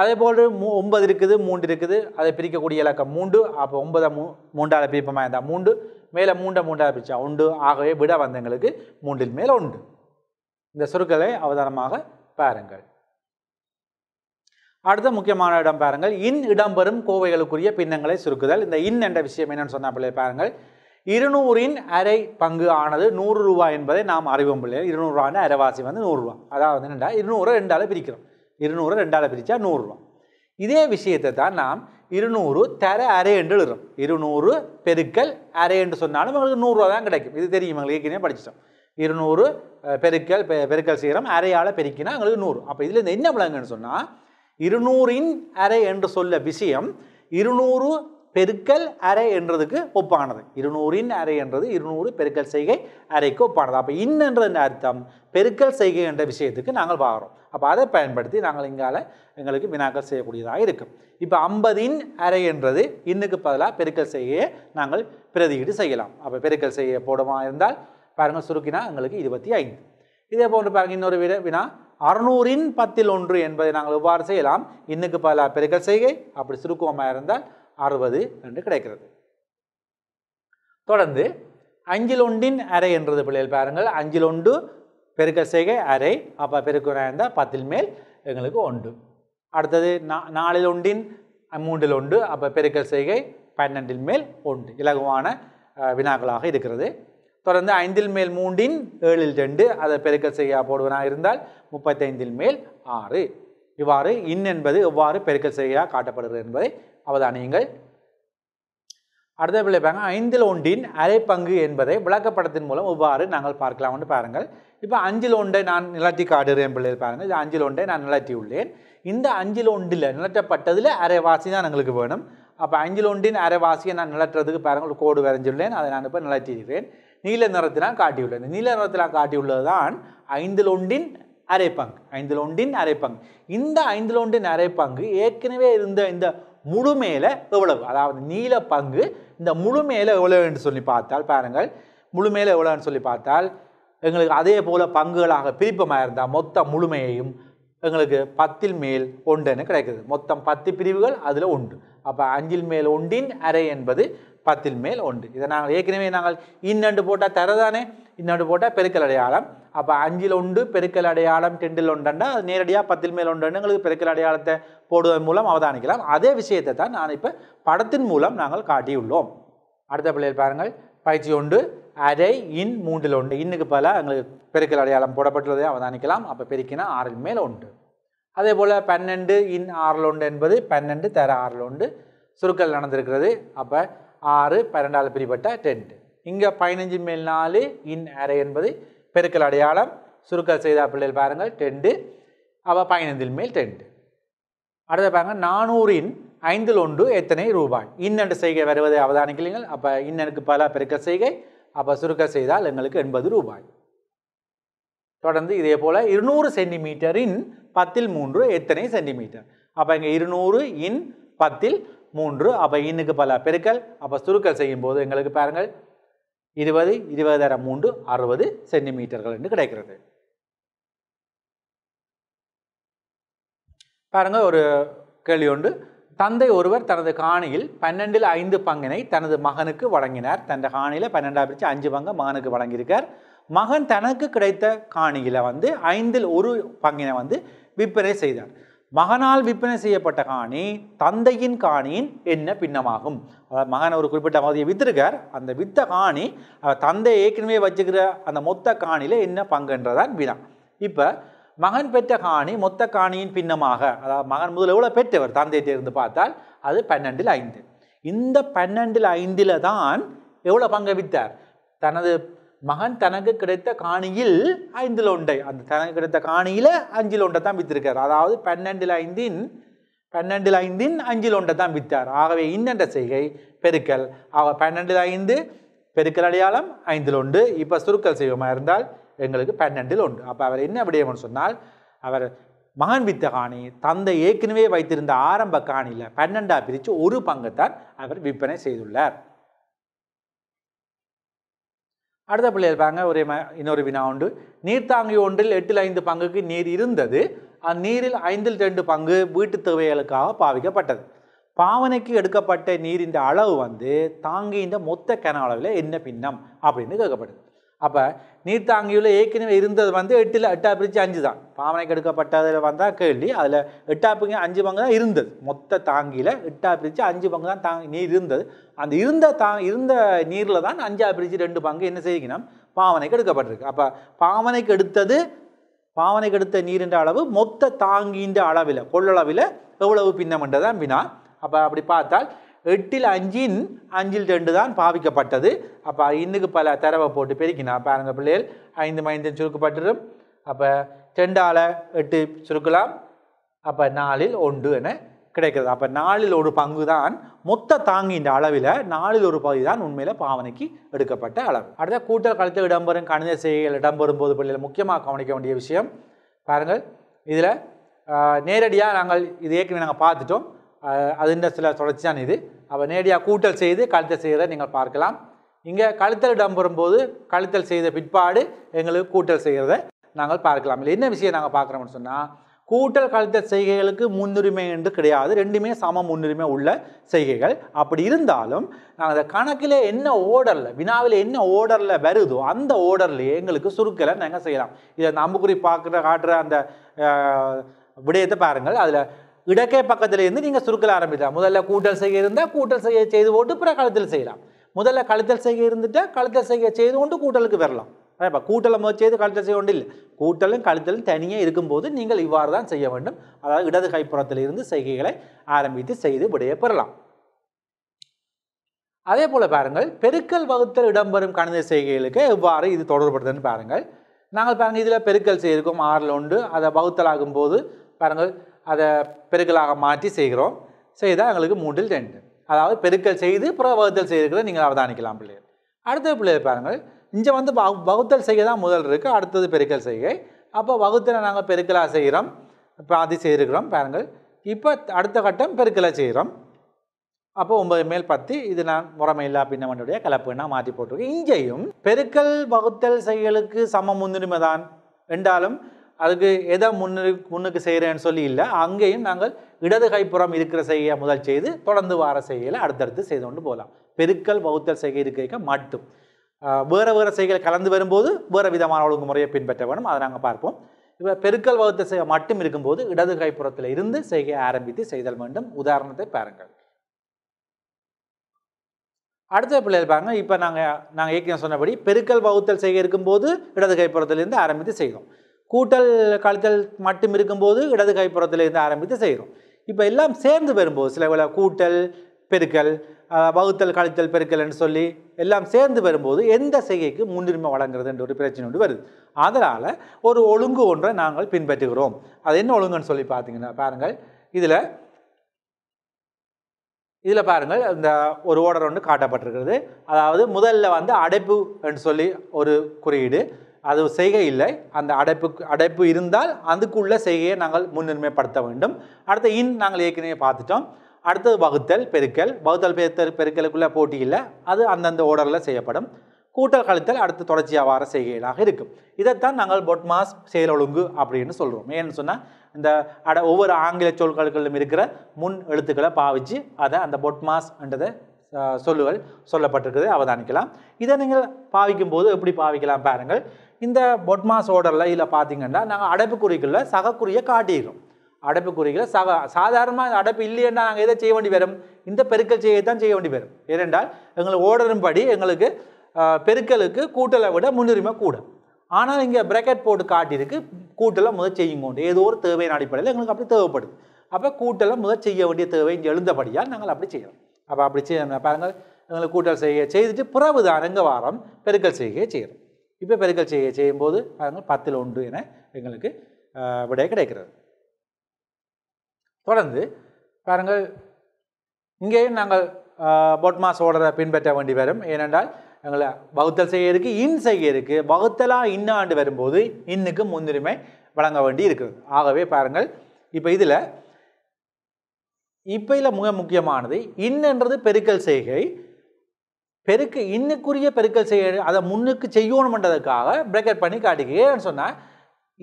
அதே போல் 9 இருக்குது 3 இருக்குது. அதை பிரிக்கக்கூடிய இலக்கம் 3. அப்போ 9 3 பிரிப்பமாக இருந்தால் 3 மேலே 3 3 பிரிச்சா 1. ஆகவே விட வந்தவங்களுக்கு 3 மேல் 1. இந்த சுருக்களை அவதானமாக பாருங்கள். அடுத்த முக்கியமான இடம் பாருங்கள், இன் இடம்பெறும் கோவைகளுக்குரிய பின்னங்களை சுருக்குதல். இந்த இன் என்ற விஷயம் என்னன்னு சொன்ன பிள்ளை பாருங்கள், 200 இன் ½ பங்கு ஆனது 100 ரூபாய் என்பதை நாம் அறிவோம் பிள்ளைகள். 200 ரூபான்னு அரைவாசி வந்து 100 ரூபா. அதாவது என்னென்னா 200 2 பிரிக்கிறோம். 200 2 பிரித்தா 100 ரூபா. இதே விஷயத்தை தான் நாம் 200 தர ½ என்று எழுதுகிறோம். 200 பெருக்கல் ½ என்று சொன்னாலும் உங்களுக்கு 100 ரூபா தான் கிடைக்கும். இது தெரியும், எங்களுக்கு ஏற்கனவே படிச்சிட்டோம். 200 பெருக்கல் செய்கிறோம், அரையால் பெருக்கினா எங்களுக்கு 100. அப்போ இதில் இந்த என்ன விளங்குன்னு சொன்னால், 200 இன் ½ என்று சொல்ல விஷயம் 200 பெருக்கல் ½ என்றதுக்கு ஒப்பானது. 200 இன் ½ என்றது 200 பெருக்கல் செய்கை ½ ஒப்பானது. அப்போ இன்னும் அர்த்தம் பெருக்கல் செய்கை என்ற விஷயத்துக்கு நாங்கள் வாங்குகிறோம். அப்போ அதை பயன்படுத்தி நாங்கள் இங்கால எங்களுக்கு வினாக்கள் செய்யக்கூடியதாக இருக்கும். இப்போ 50 இன் ½ என்றது இன்னுக்கு பதிலாக பெருக்கல் செய்கையை நாங்கள் பிரதியீடு செய்யலாம். அப்போ பெருக்கல் செய்ய போடுமா இருந்தால் பாருங்கள், சுருக்கினா எங்களுக்கு 25. இதே போன்று பாருங்கள், இன்னொரு வினா, 600 இன் 10 1 என்பதை நாங்கள் எவ்வாறு செய்யலாம்? இன்னுக்கு பதிலாக பெருக்கல் செய்கை. அப்படி சுருக்கமாக இருந்தால் 60 என்று கிடைக்கிறது. தொடர்ந்து 5 1 இன் ½ என்றது பிள்ளைகள் பாருங்கள், 5 1 பெருக்கல் செய்கை ½. அப்போ பெருக்க இருந்தால் 10 மேல் எங்களுக்கு 1. அடுத்தது 4 1 இன் 3 1. அப்போ பெருக்கல் செய்கை 12 மேல் 1. இலகுவான வினாக்களாக இருக்கிறது. தொடர்ந்து 5 மேல் 3 இன் 7 2. அதை பெருக்கல் செய்ய போடுவதாக இருந்தால் 35 மேல் 6. இவ்வாறு இன் என்பது எவ்வாறு பெருக்கல் செய்ய காட்டப்படுகிறது என்பதை அவதானியுங்கள். அடுத்த பிள்ளை பாருங்க, 5 1 இன் ½ பங்கு என்பதை விளக்கப்படத்தின் மூலம் எவ்வாறு நாங்கள் பார்க்கலாம்னு பாருங்கள். இப்போ 5 1 நான் நிலத்தி காட்டுகிறேன் பிள்ளைகள் பாருங்கள். இது 5 1 நான் நிலத்தியுள்ளேன். இந்த 5 1 நிலட்டப்பட்டதில் அரைவாசி தான் எங்களுக்கு வேணும். அப்போ 5 1 இன் ½ வாசியை நான் நிலட்டுறதுக்கு பாருங்கள், கோடு வரைஞ்சுள்ளேன். அதை நான் இப்போ நிலத்திடுகிறேன். நீல நிறத்தினால் காட்டியுள்ளேன். நீல நிறத்தினால் காட்டியுள்ளது தான் 5 1 இன் ½ பங்கு. 5 1 இன் ½ பங்கு. இந்த 5 1 இன் ½ பங்கு ஏற்கனவே இருந்த இந்த முழு மேலே எவ்வளவு, அதாவது நீல பங்கு இந்த முழு மேலே எவ்வளவு என்று சொல்லி பார்த்தால் பாருங்கள், முழு மேலே எவ்வளோன்னு சொல்லி பார்த்தால் எங்களுக்கு அதே போல் பங்குகளாக பிரிப்பமாக இருந்தால் மொத்த முழுமையையும் எங்களுக்கு 10 மேல் 1 கிடைக்கிறது. மொத்தம் 10 பிரிவுகள், அதில் 1. அப்போ 5 மேல் 1 ½ என்பது 10 மேல் 1. இதை நாங்கள் ஏற்கனவே நாங்கள் இன்னண்டு போட்டால் தரதானே, இன்னண்டு போட்டால் பெருக்கல் அடையாளம். அப்போ 5 பெருக்கல் அடையாளம் 10 அது நேரடியாக 10 மேல் 1 எங்களுக்கு பெருக்கல் அடையாளத்தை போடுவதன் மூலம் அவதானிக்கலாம். அதே விஷயத்தை தான் நான் இப்போ படத்தின் மூலம் நாங்கள் காட்டியுள்ளோம். அடுத்த பிள்ளைகள் பாருங்கள், பயிற்சி 1 அரை இன் 3 இன்னுக்கு பல எங்களுக்கு பெருக்கல் அடையாளம் போடப்பட்டுள்ளதை அவதானிக்கலாம். அப்போ பெருக்கினா 6 மேல் 1. அதே போல் 12 இன் 6 என்பது 12 தர 6 சுருக்கல் நடந்திருக்கிறது. அப்போ 6 12 பிரிப்பட்ட 10. இங்கே 15 மேல் 4 இன் அரை என்பது பெருக்கல் அடையாளம். சுருக்கல் செய்த பிள்ளைகள் பாருங்கள் 10 அப்போ 15 மேல் 10. அடுத்த பாருங்கள் 400 இன் 5 எத்தனை ரூபாய் இன்னண்டு செய்கை வருவதை அவதானிக்கிறீர்கள். அப்போ இன்னனுக்கு பல பெருக்கல் செய்கை. அப்போ சுருக்கல் செய்தால் எங்களுக்கு 80 ரூபாய். தொடர்ந்து இதே போல் 200 சென்டிமீட்டரின் 10 3 எத்தனை சென்டிமீட்டர். அப்போ இங்கே 200 இன் 10 3 அப்போ இன்னுக்கு பல பெருக்கல். அப்போ சுருக்கல் செய்யும் போது எங்களுக்கு பாருங்கள் 20 20 தர 3 60 சென்டிமீட்டர்கள் என்று கிடைக்கிறது. பாருங்கள் ஒரு கேள்வி ஒன்று. தந்தை ஒருவர் தனது காணியில் 12ல் 5 பங்கினை தனது மகனுக்கு வழங்கினார். தன் காணியில் 12 பிரித்து 5 பங்கு மகனுக்கு வழங்கியிருக்கார். மகன் தனக்கு கிடைத்த காணியில் 5ல் 1 பங்கினை விற்பனை செய்தார். மகனால் விற்பனை செய்யப்பட்ட காணி தந்தையின் காணியின் என்ன பின்னமாகும்? அதாவது மகன் ஒரு குறிப்பிட்ட பகுதியை வித்திருக்கார். அந்த வித்த காணி தந்தை ஏற்கனவே வச்சுக்கிற அந்த மொத்த காணியில் என்ன பங்குன்றதான் வினா. இப்போ மகன் பெற்ற காணி மொத்த காணியின் பின்னமாக, அதாவது மகன் முதல் எவ்வளோ பெற்றவர் தந்தையிட்ட இருந்து பார்த்தால் அது 12ல் 5. இந்த 12ல் 5 தான் எவ்வளோ பங்கை வித்தார்? தனது மகன் தனக்கு கிடைத்த காணியில் 5 அந்த தனக்கு கிடைத்த காணியில் 5 தான் வித்திருக்கார். அதாவது 12ல் 5 தான் வித்தார். ஆகவே இன்னென்ற செய்கை பெருக்கல். ஆக 12ல் 5 பெருக்கல் அடையாளம் 5. இப்போ சுருக்கல் செய்வமாக இருந்தால் எங்களுக்கு 12ல் 1. அப்போ அவர் என்ன விடயம்னு சொன்னால், அவர் மகன் வித்த காணி தந்தை ஏற்கனவே வைத்திருந்த ஆரம்ப காணியில் 12ஆக பிரித்து 1 பங்கு தான் அவர் விற்பனை செய்துள்ளார். அடுத்த பிள்ளைகள் பாருங்க ஒரே இன்னொரு வினா உண்டு. நீர்த்தாங்கி ஒன்றில் 8ல் 5 பங்குக்கு நீர் இருந்தது. அந்த நீரில் 5ல் 2 பங்கு வீட்டு தேவைகளுக்காக பாவிக்கப்பட்டது. பாவனைக்கு எடுக்கப்பட்ட நீரின் அளவு தாங்கியின் மொத்த கன அளவில் என்ன பின்னம் அப்படின்னு கேட்கப்படுது. அப்போ நீர்த்தாங்கியில் ஏற்கனவே இருந்தது 8ஆக பிரித்து 5 தான். பாவனைக்கு எடுக்கப்பட்டதில் வந்தால் கேள்வி, அதில் 8ஆக பிரித்து 5 பங்கு தான் இருந்தது. மொத்த தாங்கியில் 8ஆக பிரித்து 5 பங்கு தான் நீர் இருந்தது. அந்த இருந்த நீரில் தான் 5ஆக பிரித்து 2 பங்கு என்ன செய்யணும், பாவனைக்கு எடுக்கப்பட்டிருக்கு. அப்போ பாவனைக்கு எடுத்த நீரின்ற அளவு மொத்த தாங்கின்ற அளவில் கொள்ளளவில் எவ்வளவு பின்னம்ன்றதான் வினா. அப்போ அப்படி பார்த்தால் 8ல் 5 இன் 5ல் 2 தான் பாவிக்கப்பட்டது. அப்போ இன்னுக்கு பல தரவை போட்டு பெருக்கினா பாருங்க பிள்ளைகள் 5 5 சுருக்கப்பட்டுரும். அப்போ 2ஆல் 8 சுருக்கலாம். அப்போ 4ல் 1 என கிடைக்கிறது. அப்போ 4ல் 1 பங்கு தான் மொத்த தாங்கின்ற அளவில் 4ல் 1 பகுதி தான் உண்மையில் பாவனைக்கு எடுக்கப்பட்ட அளவு. அடுத்த கூட்டல் கழித்தல் இடம்பெறும் கணித செய்கைகள் இடம்பெறும் போது பிள்ளைகள் முக்கியமாக கவனிக்க வேண்டிய விஷயம் பாருங்கள். இதில் நேரடியாக நாங்கள் இது ஏற்கனவே நாங்கள் பார்த்துட்டோம். அதுன்ற சில தொடர்ச்சி தான் இது. அப்போ நேரடியாக கூட்டல் செய்து கழித்தல் செய்கிறத நீங்கள் பார்க்கலாம். இங்கே கழித்தல் இடம்பெறும் போது கழித்தல் செய்த பிற்பாடு எங்களுக்கு கூட்டல் செய்கிறத நாங்கள் பார்க்கலாம். இல்லை என்ன விஷயம் நாங்கள் பார்க்குறோம்னு சொன்னால், கூட்டல் கழித்தல் செய்கைகளுக்கு முன்னுரிமை என்று கிடையாது. ரெண்டுமே சம முன்னுரிமை உள்ள செய்கைகள். அப்படி இருந்தாலும் நாங்கள் அந்த கணக்கில் என்ன ஓர்டரில் வினாவில் என்ன ஓர்டரில் வருதோ அந்த ஓர்டர்லேயே எங்களுக்கு சுருக்கலை நாங்கள் செய்யலாம். இதை அந்த அம்புக்குறி காட்டுற அந்த விடயத்தை பாருங்கள். அதில் இடக்கை பக்கத்திலேருந்து நீங்கள் சுருக்கல் ஆரம்பிக்கலாம். முதல்ல கூட்டல் செய்ய இருந்தால் கூட்டல் செய்ய செய்து போட்டு பிறகு கழுத்தில் செய்யலாம். முதல்ல கழுத்தல் செய்ய இருந்துட்டால் கழுத்தல் செய்ய செய்து கொண்டு கூட்டலுக்கு வரலாம். இப்போ கூட்டலை முதல் செய்து கழுத்தல் செய்ய ஒன்று இல்லை. கூட்டலும் கழுத்தலும் தனியாக இருக்கும்போது நீங்கள் இவ்வாறு தான் செய்ய வேண்டும். அதாவது இடது கைப்புறத்திலிருந்து செய்கைகளை ஆரம்பித்து செய்து விடைய பெறலாம். அதே போல் பாருங்கள் பெருக்கல் வகுத்தல் இடம்பெறும் கணித செய்கைகளுக்கு எவ்வாறு இது தொடர்படுதுன்னு பாருங்கள். நாங்கள் பாருங்கள் இதில் பெருக்கல் செய்திருக்கோம் 6ல் 1. அதை வகுத்தலாகும் போது பாருங்கள் அதை பெருக்கலாக மாற்றி செய்கிறோம். செய்தால் எங்களுக்கு 3ல் 2. அதாவது பெருக்கல் செய்து வகுத்தல் செய்திருக்கிறத நீங்கள் அவதானிக்கலாம் பிள்ளைகள். அடுத்த பிள்ளைகள் பாருங்கள் இங்கே வகுத்தல் செய்ய தான் முதல் இருக்குது. அடுத்தது பெருக்கல் செய்கை. அப்போ வகுத்தலை நாங்கள் பெருக்கலாக செய்கிறோம். பாதி செய்திருக்கிறோம் பாருங்கள். இப்போ அடுத்த கட்டம் பெருக்கலாக செய்கிறோம். அப்போ 9 மேல் 10 இது நான் முறைமையில்லா பின்னமனுடைய கலப்புன்னா மாற்றி போட்டிருக்கேன். இங்கேயும் பெருக்கல் வகுத்தல் செய்களுக்கு சம முன்னுரிமை தான். ரெண்டாலும் அதுக்கு எதை முன்னுக்கு செய்கிறேன்னு சொல்லி இல்லை, அங்கேயும் நாங்கள் இடது கைப்புறம் இருக்கிற செய்கையை முதல் செய்து தொடர்ந்து வார செய்கையில் அடுத்தடுத்து செய்து கொண்டு போகலாம். பெருக்கல் வகுத்தல் செய்கை இருக்க மட்டும் வேறு வேறு செய்கைகள் கலந்து வரும்போது வேறு விதமான ஒழுங்குமுறையை பின்பற்ற வேணும். அதை நாங்கள் பார்ப்போம். இப்போ பெருக்கல் வகுத்தல் செய்கை மட்டும் இருக்கும்போது இடது கைப்புறத்தில் இருந்து செய்கையை ஆரம்பித்து செய்தல் வேண்டும். உதாரணத்தை பாருங்கள். அடுத்த பிள்ளைகள் பாருங்கள். இப்போ நாங்கள் ஏற்கனவே சொன்னபடி பெருக்கல் வகுத்தல் செய்கை இருக்கும்போது இடது கைப்புறத்திலிருந்து ஆரம்பித்து செய்தோம். கூட்டல் கழித்தல் மட்டும் இருக்கும்போது இடது கைப்புறத்திலிருந்து ஆரம்பித்து செய்கிறோம். இப்போ எல்லாம் சேர்ந்து வரும்போது சில வேளை கூட்டல் பெருக்கல் வகுத்தல் கழித்தல் பெருக்கல்னு சொல்லி எல்லாம் சேர்ந்து வரும்போது எந்த செய்கைக்கு முன்னுரிமை வழங்குறது என்ற ஒரு பிரச்சனை ஒன்று வருது. அதனால் ஒரு ஒழுங்கு ஒன்றை நாங்கள் பின்பற்றுகிறோம். அது என்ன ஒழுங்குன்னு சொல்லி பார்த்தீங்கன்னா பாருங்கள், இதில் பாருங்கள் இந்த ஒரு ஓடர் ஒன்று காட்டப்பட்டிருக்கிறது. அதாவது முதல்ல அடைப்பு என்று சொல்லி ஒரு குறியீடு, அது செய்கை இல்லை. அந்த அடைப்பு இருந்தால் அதுக்குள்ள செய்கையை நாங்கள் முன்னுரிமைப்படுத்த வேண்டும். அடுத்த நாங்கள் ஏற்கனவே பார்த்துட்டோம். அடுத்தது வகுத்தல் பெருக்கல். பெருக்கலுக்குள்ளே போட்டி இல்லை, அது அந்தந்த ஓர்டரில் செய்யப்படும். கூட்டல் கழித்தல் அடுத்து தொடர்ச்சியாக வார செய்கைகளாக இருக்கும். இதைத்தான் நாங்கள் பொட்மாஸ் செயல் ஒழுங்கு அப்படின்னு சொல்கிறோம். ஏன்னு சொன்னால் இந்த ஒவ்வொரு ஆங்கில சொற்களுக்கும் இருக்கிற முன் எழுத்துக்களை பாவித்து அதை அந்த பொட்மாஸ்ன்றதை சொல்லுகள் சொல்லப்பட்டிருக்கிறது அவதானிக்கலாம். இதை நீங்கள் பாவிக்கும் போது எப்படி பாவிக்கலாம் பாருங்கள். இந்த பொட்மாஸ் ஓர்டரில் இதில் பார்த்தீங்கன்னா நாங்கள் அடைப்புக்குறிக்குள்ளே சகக்குறியை காட்டிடுறோம். அடைப்புக்குறிகளை சாதாரணமாக அடைப்பு இல்லைன்னா நாங்கள் எதை செய்ய வேண்டி வரும், இந்த பெருக்கல் செய்ய தான் செய்ய வேண்டி வரும். ஏனென்றால் எங்களுக்கு ஓர்டரும்படி எங்களுக்கு பெருக்கலுக்கு கூட்டலை விட முன்னுரிமை கூட. ஆனால் இங்கே பிராக்கெட் போட்டு காட்டியிருக்கு கூட்டலை முதல் செய்யுங்கோண்டு. ஏதோ ஒரு தேவையின் அடிப்படையில் எங்களுக்கு அப்படி தேவைப்படுது. அப்போ கூட்டலை முதல் செய்ய வேண்டிய தேவை இங்கே எழுந்தபடியால் நாங்கள் அப்படி செய்யலாம். அப்போ அப்படி செய்ய பாருங்கள், எங்களுக்கு கூட்டல் செய்கையை செய்துட்டு பிறகுதான் எங்கள் வாரம் பெருக்கல் செய்கையை செய்கிறோம். இப்போ பெருக்கல் செய்கையை செய்யும்போது பாருங்கள் 10 என எங்களுக்கு விடை கிடைக்கிறது. தொடர்ந்து பாருங்கள், இங்கேயும் நாங்கள் பொட்மாஸ் ஓர்டரை பின்பற்ற வேண்டி வரும். ஏனென்றால் எங்களை வகுத்தல் செய்ய இருக்குது, இன் செய்ய இருக்குது. வகுத்தலாக இன்னாண்டு வரும்போது இன்னுக்கு முன்னுரிமை வழங்க வேண்டி இருக்கிறது. ஆகவே பாருங்கள், இப்போ இதில் மிக முக்கியமானது இன்னன்றது பெருக்கல் செய்கை. இன்னுக்குரிய பெருக்கல் செய்கை அதை முன்னுக்கு செய்யணும்ன்றதுக்காக பிரேக்கெட் பண்ணி காட்டிக்கு. ஏன்னு சொன்னால்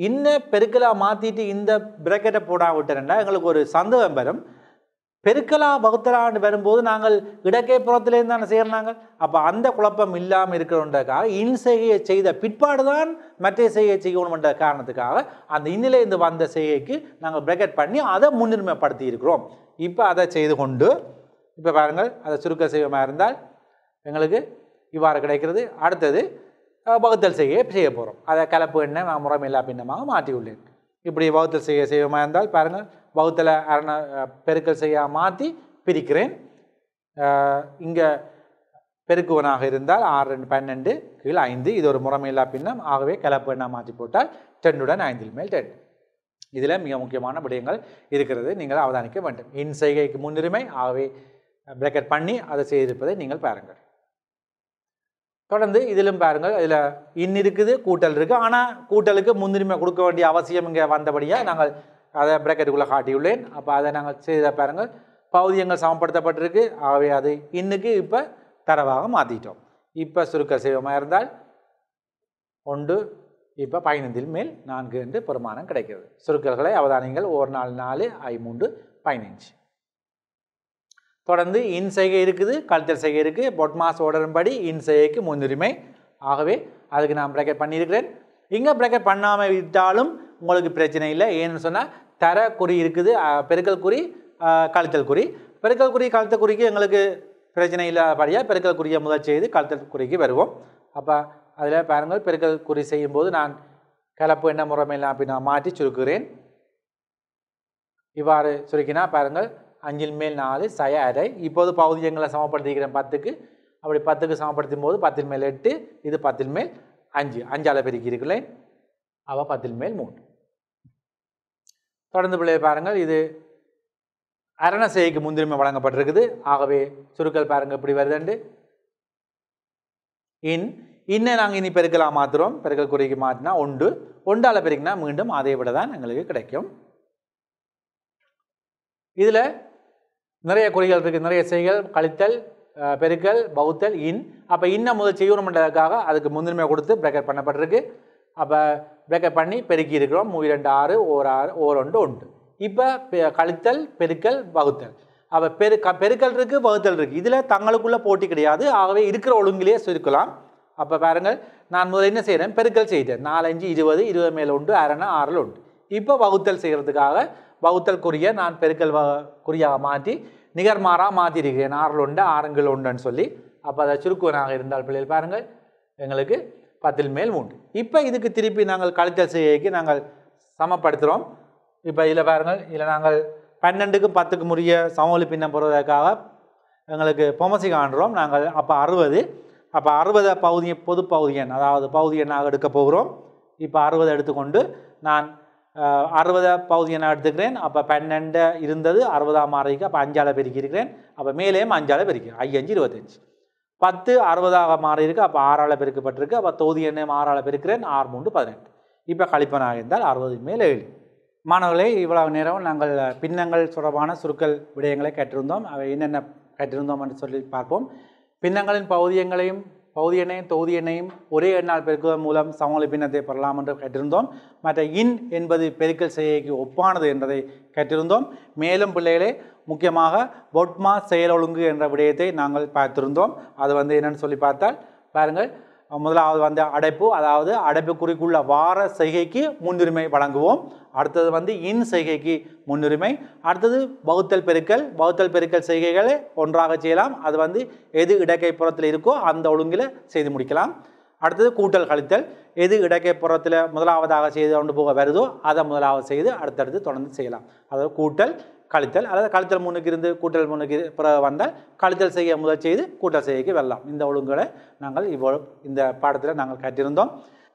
இன்னும் பெருக்கலாக மாற்றிட்டு இந்த பிரேக்கெட்டை போடா விட்டுறேன்னா எங்களுக்கு ஒரு சந்தேகம் வரும். பெருக்கலாக வகுத்தலான்னு வரும்போது நாங்கள் இடக்கை புறத்திலேருந்து தானே செய்கிறாங்க. அப்போ அந்த குழப்பம் இல்லாமல் இருக்கிறோன்றதுக்காக இன் செய்கையை செய்த பிற்பாடு தான் மற்ற செய்கையை செய்யணும்ன்ற காரணத்துக்காக அந்த இன்னிலேருந்து வந்த செய்கைக்கு நாங்கள் பிரேக்கெட் பண்ணி அதை முன்னுரிமைப்படுத்தி இருக்கிறோம். இப்போ அதை செய்து கொண்டு இப்போ பாருங்கள், அதை சுருக்க செய்வமாக இருந்தால் எங்களுக்கு இவ்வாறு கிடைக்கிறது. அடுத்தது வகுத்தல் செய்கையை செய்ய போகிறோம். அதை கலப்பு எண்ணெய் நான் முறைமில்லா பின்னமாக மாற்றியுள்ளேன். இப்படி வகுத்தல் செய்ய செய்வமாக இருந்தால் பாருங்கள், வகுத்தலை பெருக்கல் செய்ய மாற்றி பிரிக்கிறேன். இங்கே பெருக்குவனாக இருந்தால் 6 2 12 கீழ் 5, இது ஒரு முறைமையில்லா பின்னம். ஆகவே கலப்பு எண்ணெய் மாற்றி போட்டால் 10 உடன் 5 மேல் 10. இதில் மிக முக்கியமான விடயங்கள் இருக்கிறது, நீங்கள் அவதானிக்க வேண்டும். இன் செய்கைக்கு முன்னுரிமை, ஆகவே பிரேக்கெட் பண்ணி அதை செய்திருப்பதை நீங்கள் பாருங்கள். தொடர்ந்து இதிலும் பாருங்கள், இதில் இன் இருக்குது, கூட்டல் இருக்குது. ஆனால் கூட்டலுக்கு முன்னுரிமை கொடுக்க வேண்டிய அவசியம் இங்கே வந்தபடியாக நாங்கள் அதை பிரேக்கெட்டுக்குள்ளே காட்டியுள்ளேன். அப்போ அதை நாங்கள் செய்த பாருங்கள், பகுதியங்கள் சமப்படுத்தப்பட்டிருக்கு. ஆகவே அது இன்னுக்கு இப்போ தரவாக மாற்றிட்டோம். இப்போ சுருக்க செய்வமாக இருந்தால் 1 இப்போ 15 மேல் 4 என்று பெருமானம் கிடைக்கிறது. சுருக்கல்களை அவதானியங்கள் 1 4 4 5 3 15. தொடர்ந்து இன் செய்கை இருக்குது, கழித்தல் செய்கை இருக்குது. பொட்மாஸ் ஓர்டரின்படி இன் செய்கைக்கு முன்னுரிமை, ஆகவே அதுக்கு நான் பிரேக்கெட் பண்ணியிருக்கிறேன். இங்கே பிரேக்கெட் பண்ணாமல் விட்டாலும் உங்களுக்கு பிரச்சனை இல்லை. ஏன்னு சொன்னால் தர குறி இருக்குது, பெருக்கல் குறி கழித்தல் குறி. பெருக்கல் குறி கழித்தல் குறிக்கு எங்களுக்கு பிரச்சனை இல்லாதபடியாக பெருக்கல் குறியை முதல் செய்து கழித்தல் குறிக்கு வருவோம். அப்போ அதில் பாருங்கள், பெருக்கல் குறி செய்யும்போது நான் கலப்பு என்ன முறைமையெல்லாம் அப்படி நான் மாற்றி சுருக்குகிறேன். இவ்வாறு சுருக்கினா பாருங்கள் 5 மேல் 4 சய அரை. இப்போது பகுதியங்களை சமப்படுத்திக்கிறேன் 10க்கு. அப்படி 10க்கு சமப்படுத்தும் போது 10 மேல் 8, இது 10 மேல் 5, 5 பெருக்கி இருக்கிறேன். அவள் 10 மேல் 3. தொடர்ந்து பிள்ளையை பாருங்கள், இது அரண செய்கைக்கு முன்னுரிமை வழங்கப்பட்டிருக்குது. ஆகவே சுருக்கல் பாருங்கள் இப்படி வருதுண்டு. இன்னும் நாங்கள் இனி பெருக்கலாக மாற்றுறோம். பெருக்கல் குறிக்கு மாற்றினா 1 1 பெருக்கினா மீண்டும் அதை விட தான் எங்களுக்கு கிடைக்கும். இதில் நிறைய குறிகள் இருக்குது, நிறைய செய்கள் கழித்தல் பெருக்கல் வகுத்தல் இன். அப்போ இன்னும் முதல் செய்யணும்ன்றதுக்காக அதுக்கு முன்னுரிமை கொடுத்து பிரேக்கெட் பண்ணப்பட்டிருக்கு. அப்போ பிரேக்கப் பண்ணி பெருக்கி இருக்கிறோம். 2 6 1 1. இப்போ கழித்தல் பெருக்கல் வகுத்தல். அப்போ பெருக்கல் இருக்குது, வகுத்தல் இருக்குது. இதில் தங்களுக்குள்ளே போட்டி கிடையாது. ஆகவே இருக்கிற ஒழுங்கிலேயே சுருக்கலாம். அப்போ பாருங்கள், நான் முதல்ல என்ன செய்கிறேன், பெருக்கல் செய்கிறேன். 4 5 20 20 மேல் 1 6 6 1. இப்போ வகுத்தல் செய்கிறதுக்காக வகுத்தல்குரிய நான் பெருக்கல் குறியாக மாற்றி நிகர்மாறாக மாற்றிருக்கிறேன். 6 1 6 1ன்னு சொல்லி. அப்போ அதை சுருக்குவனாக இருந்தால் பிள்ளைகள் பாருங்கள் எங்களுக்கு 10 மேல் 3. இப்போ இதுக்கு திருப்பி நாங்கள் கழித்தல் செய்யக்கு நாங்கள் சமப்படுத்துகிறோம். இப்போ இதில் பாருங்கள், இதில் நாங்கள் 12க்கும் 10க்கும் உரிய சமவெளி பின்னம் போடுவதற்காக எங்களுக்கு பொமசி காண்கிறோம் நாங்கள். அப்போ 60. அப்போ 60 பகுதியை பொது பகுதியன், அதாவது பகுதியை நாங்கள் எடுக்க போகிறோம். இப்போ 60 எடுத்துக்கொண்டு நான் 60 பகுதியை நான் எடுத்துக்கிறேன். அப்போ 12 இருந்தது 60 மாறிக்கு. அப்போ 5 பெருக்கியிருக்கிறேன். அப்போ மேலேயும் 5 பெருக்கிறேன். 5 5 25. 10 60 மாறி இருக்குது. அப்போ 6 பெருக்கப்பட்டிருக்கு. அப்போ தொகுதி எண்ணையும் 6 பெருக்கிறேன். 6 3 18. இப்போ கழிப்பனாக இருந்தால் 60 மேல் 7. மாணவர்களே, இவ்வளவு நேரம் நாங்கள் பின்னங்கள் தொடர்பான சுருக்கல் விடயங்களை கேட்டிருந்தோம். அவை என்னென்ன கேட்டிருந்தோம் என்று சொல்லி பார்ப்போம். பின்னங்களின் பகுதியங்களையும் பகுதி எண்ணையும் தொகுதி எண்ணையும் ஒரே எண்ணால் பெருக்குவதன் மூலம் சமவெளி பின்னத்தை பெறலாம் என்று கேட்டிருந்தோம். மற்ற இன் என்பது பெருக்கல் செய்கைக்கு ஒப்பானது என்பதை கேட்டிருந்தோம். மேலும் பிள்ளைகளே, முக்கியமாக பொட்மா செயலொழுங்கு என்ற விடயத்தை நாங்கள் பார்த்திருந்தோம். அது என்னென்னு சொல்லி பார்த்தால் பாருங்கள், முதலாவது அடைப்பு, அதாவது அடைப்பு குறிக்குள்ள வார செய்கைக்கு முன்னுரிமை வழங்குவோம். அடுத்தது இன் செய்கைக்கு முன்னுரிமை. அடுத்தது வகுத்தல் பெருக்கல், வகுத்தல் பெருக்கல் செய்கைகளை ஒன்றாக செய்யலாம். அது எது இடக்கைப்புறத்தில் இருக்கோ அந்த ஒழுங்கில் செய்து முடிக்கலாம். அடுத்தது கூட்டல் கழித்தல், எது இடக்கைப்புறத்தில் முதலாவதாக செய்து கொண்டு போக வருதோ அதை முதலாவது செய்து அடுத்தடுத்து தொடர்ந்து செய்யலாம். அதாவது கூட்டல் கழித்தல், அல்லது கழித்தல் 3க்கு இருந்து கூட்டல் 3க்கு பிறகு வந்தால் கழித்தல் செய்ய முதல் செய்து கூட்டல் செய்யக்கு வரலாம். இந்த ஒழுங்குகளை நாங்கள் இந்த பாடத்தில் நாங்கள் கேட்டிருந்தோம்.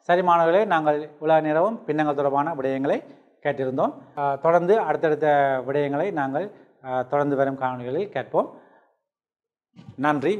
சரி மாணவர்களே, நாங்கள் இவ்வளவு நேரமும் பின்னங்கள் தொடர்பான விடயங்களை கேட்டிருந்தோம். தொடர்ந்து அடுத்தடுத்த விடயங்களை நாங்கள் தொடர்ந்து வரும் காணொலிகளில் கேட்போம். நன்றி.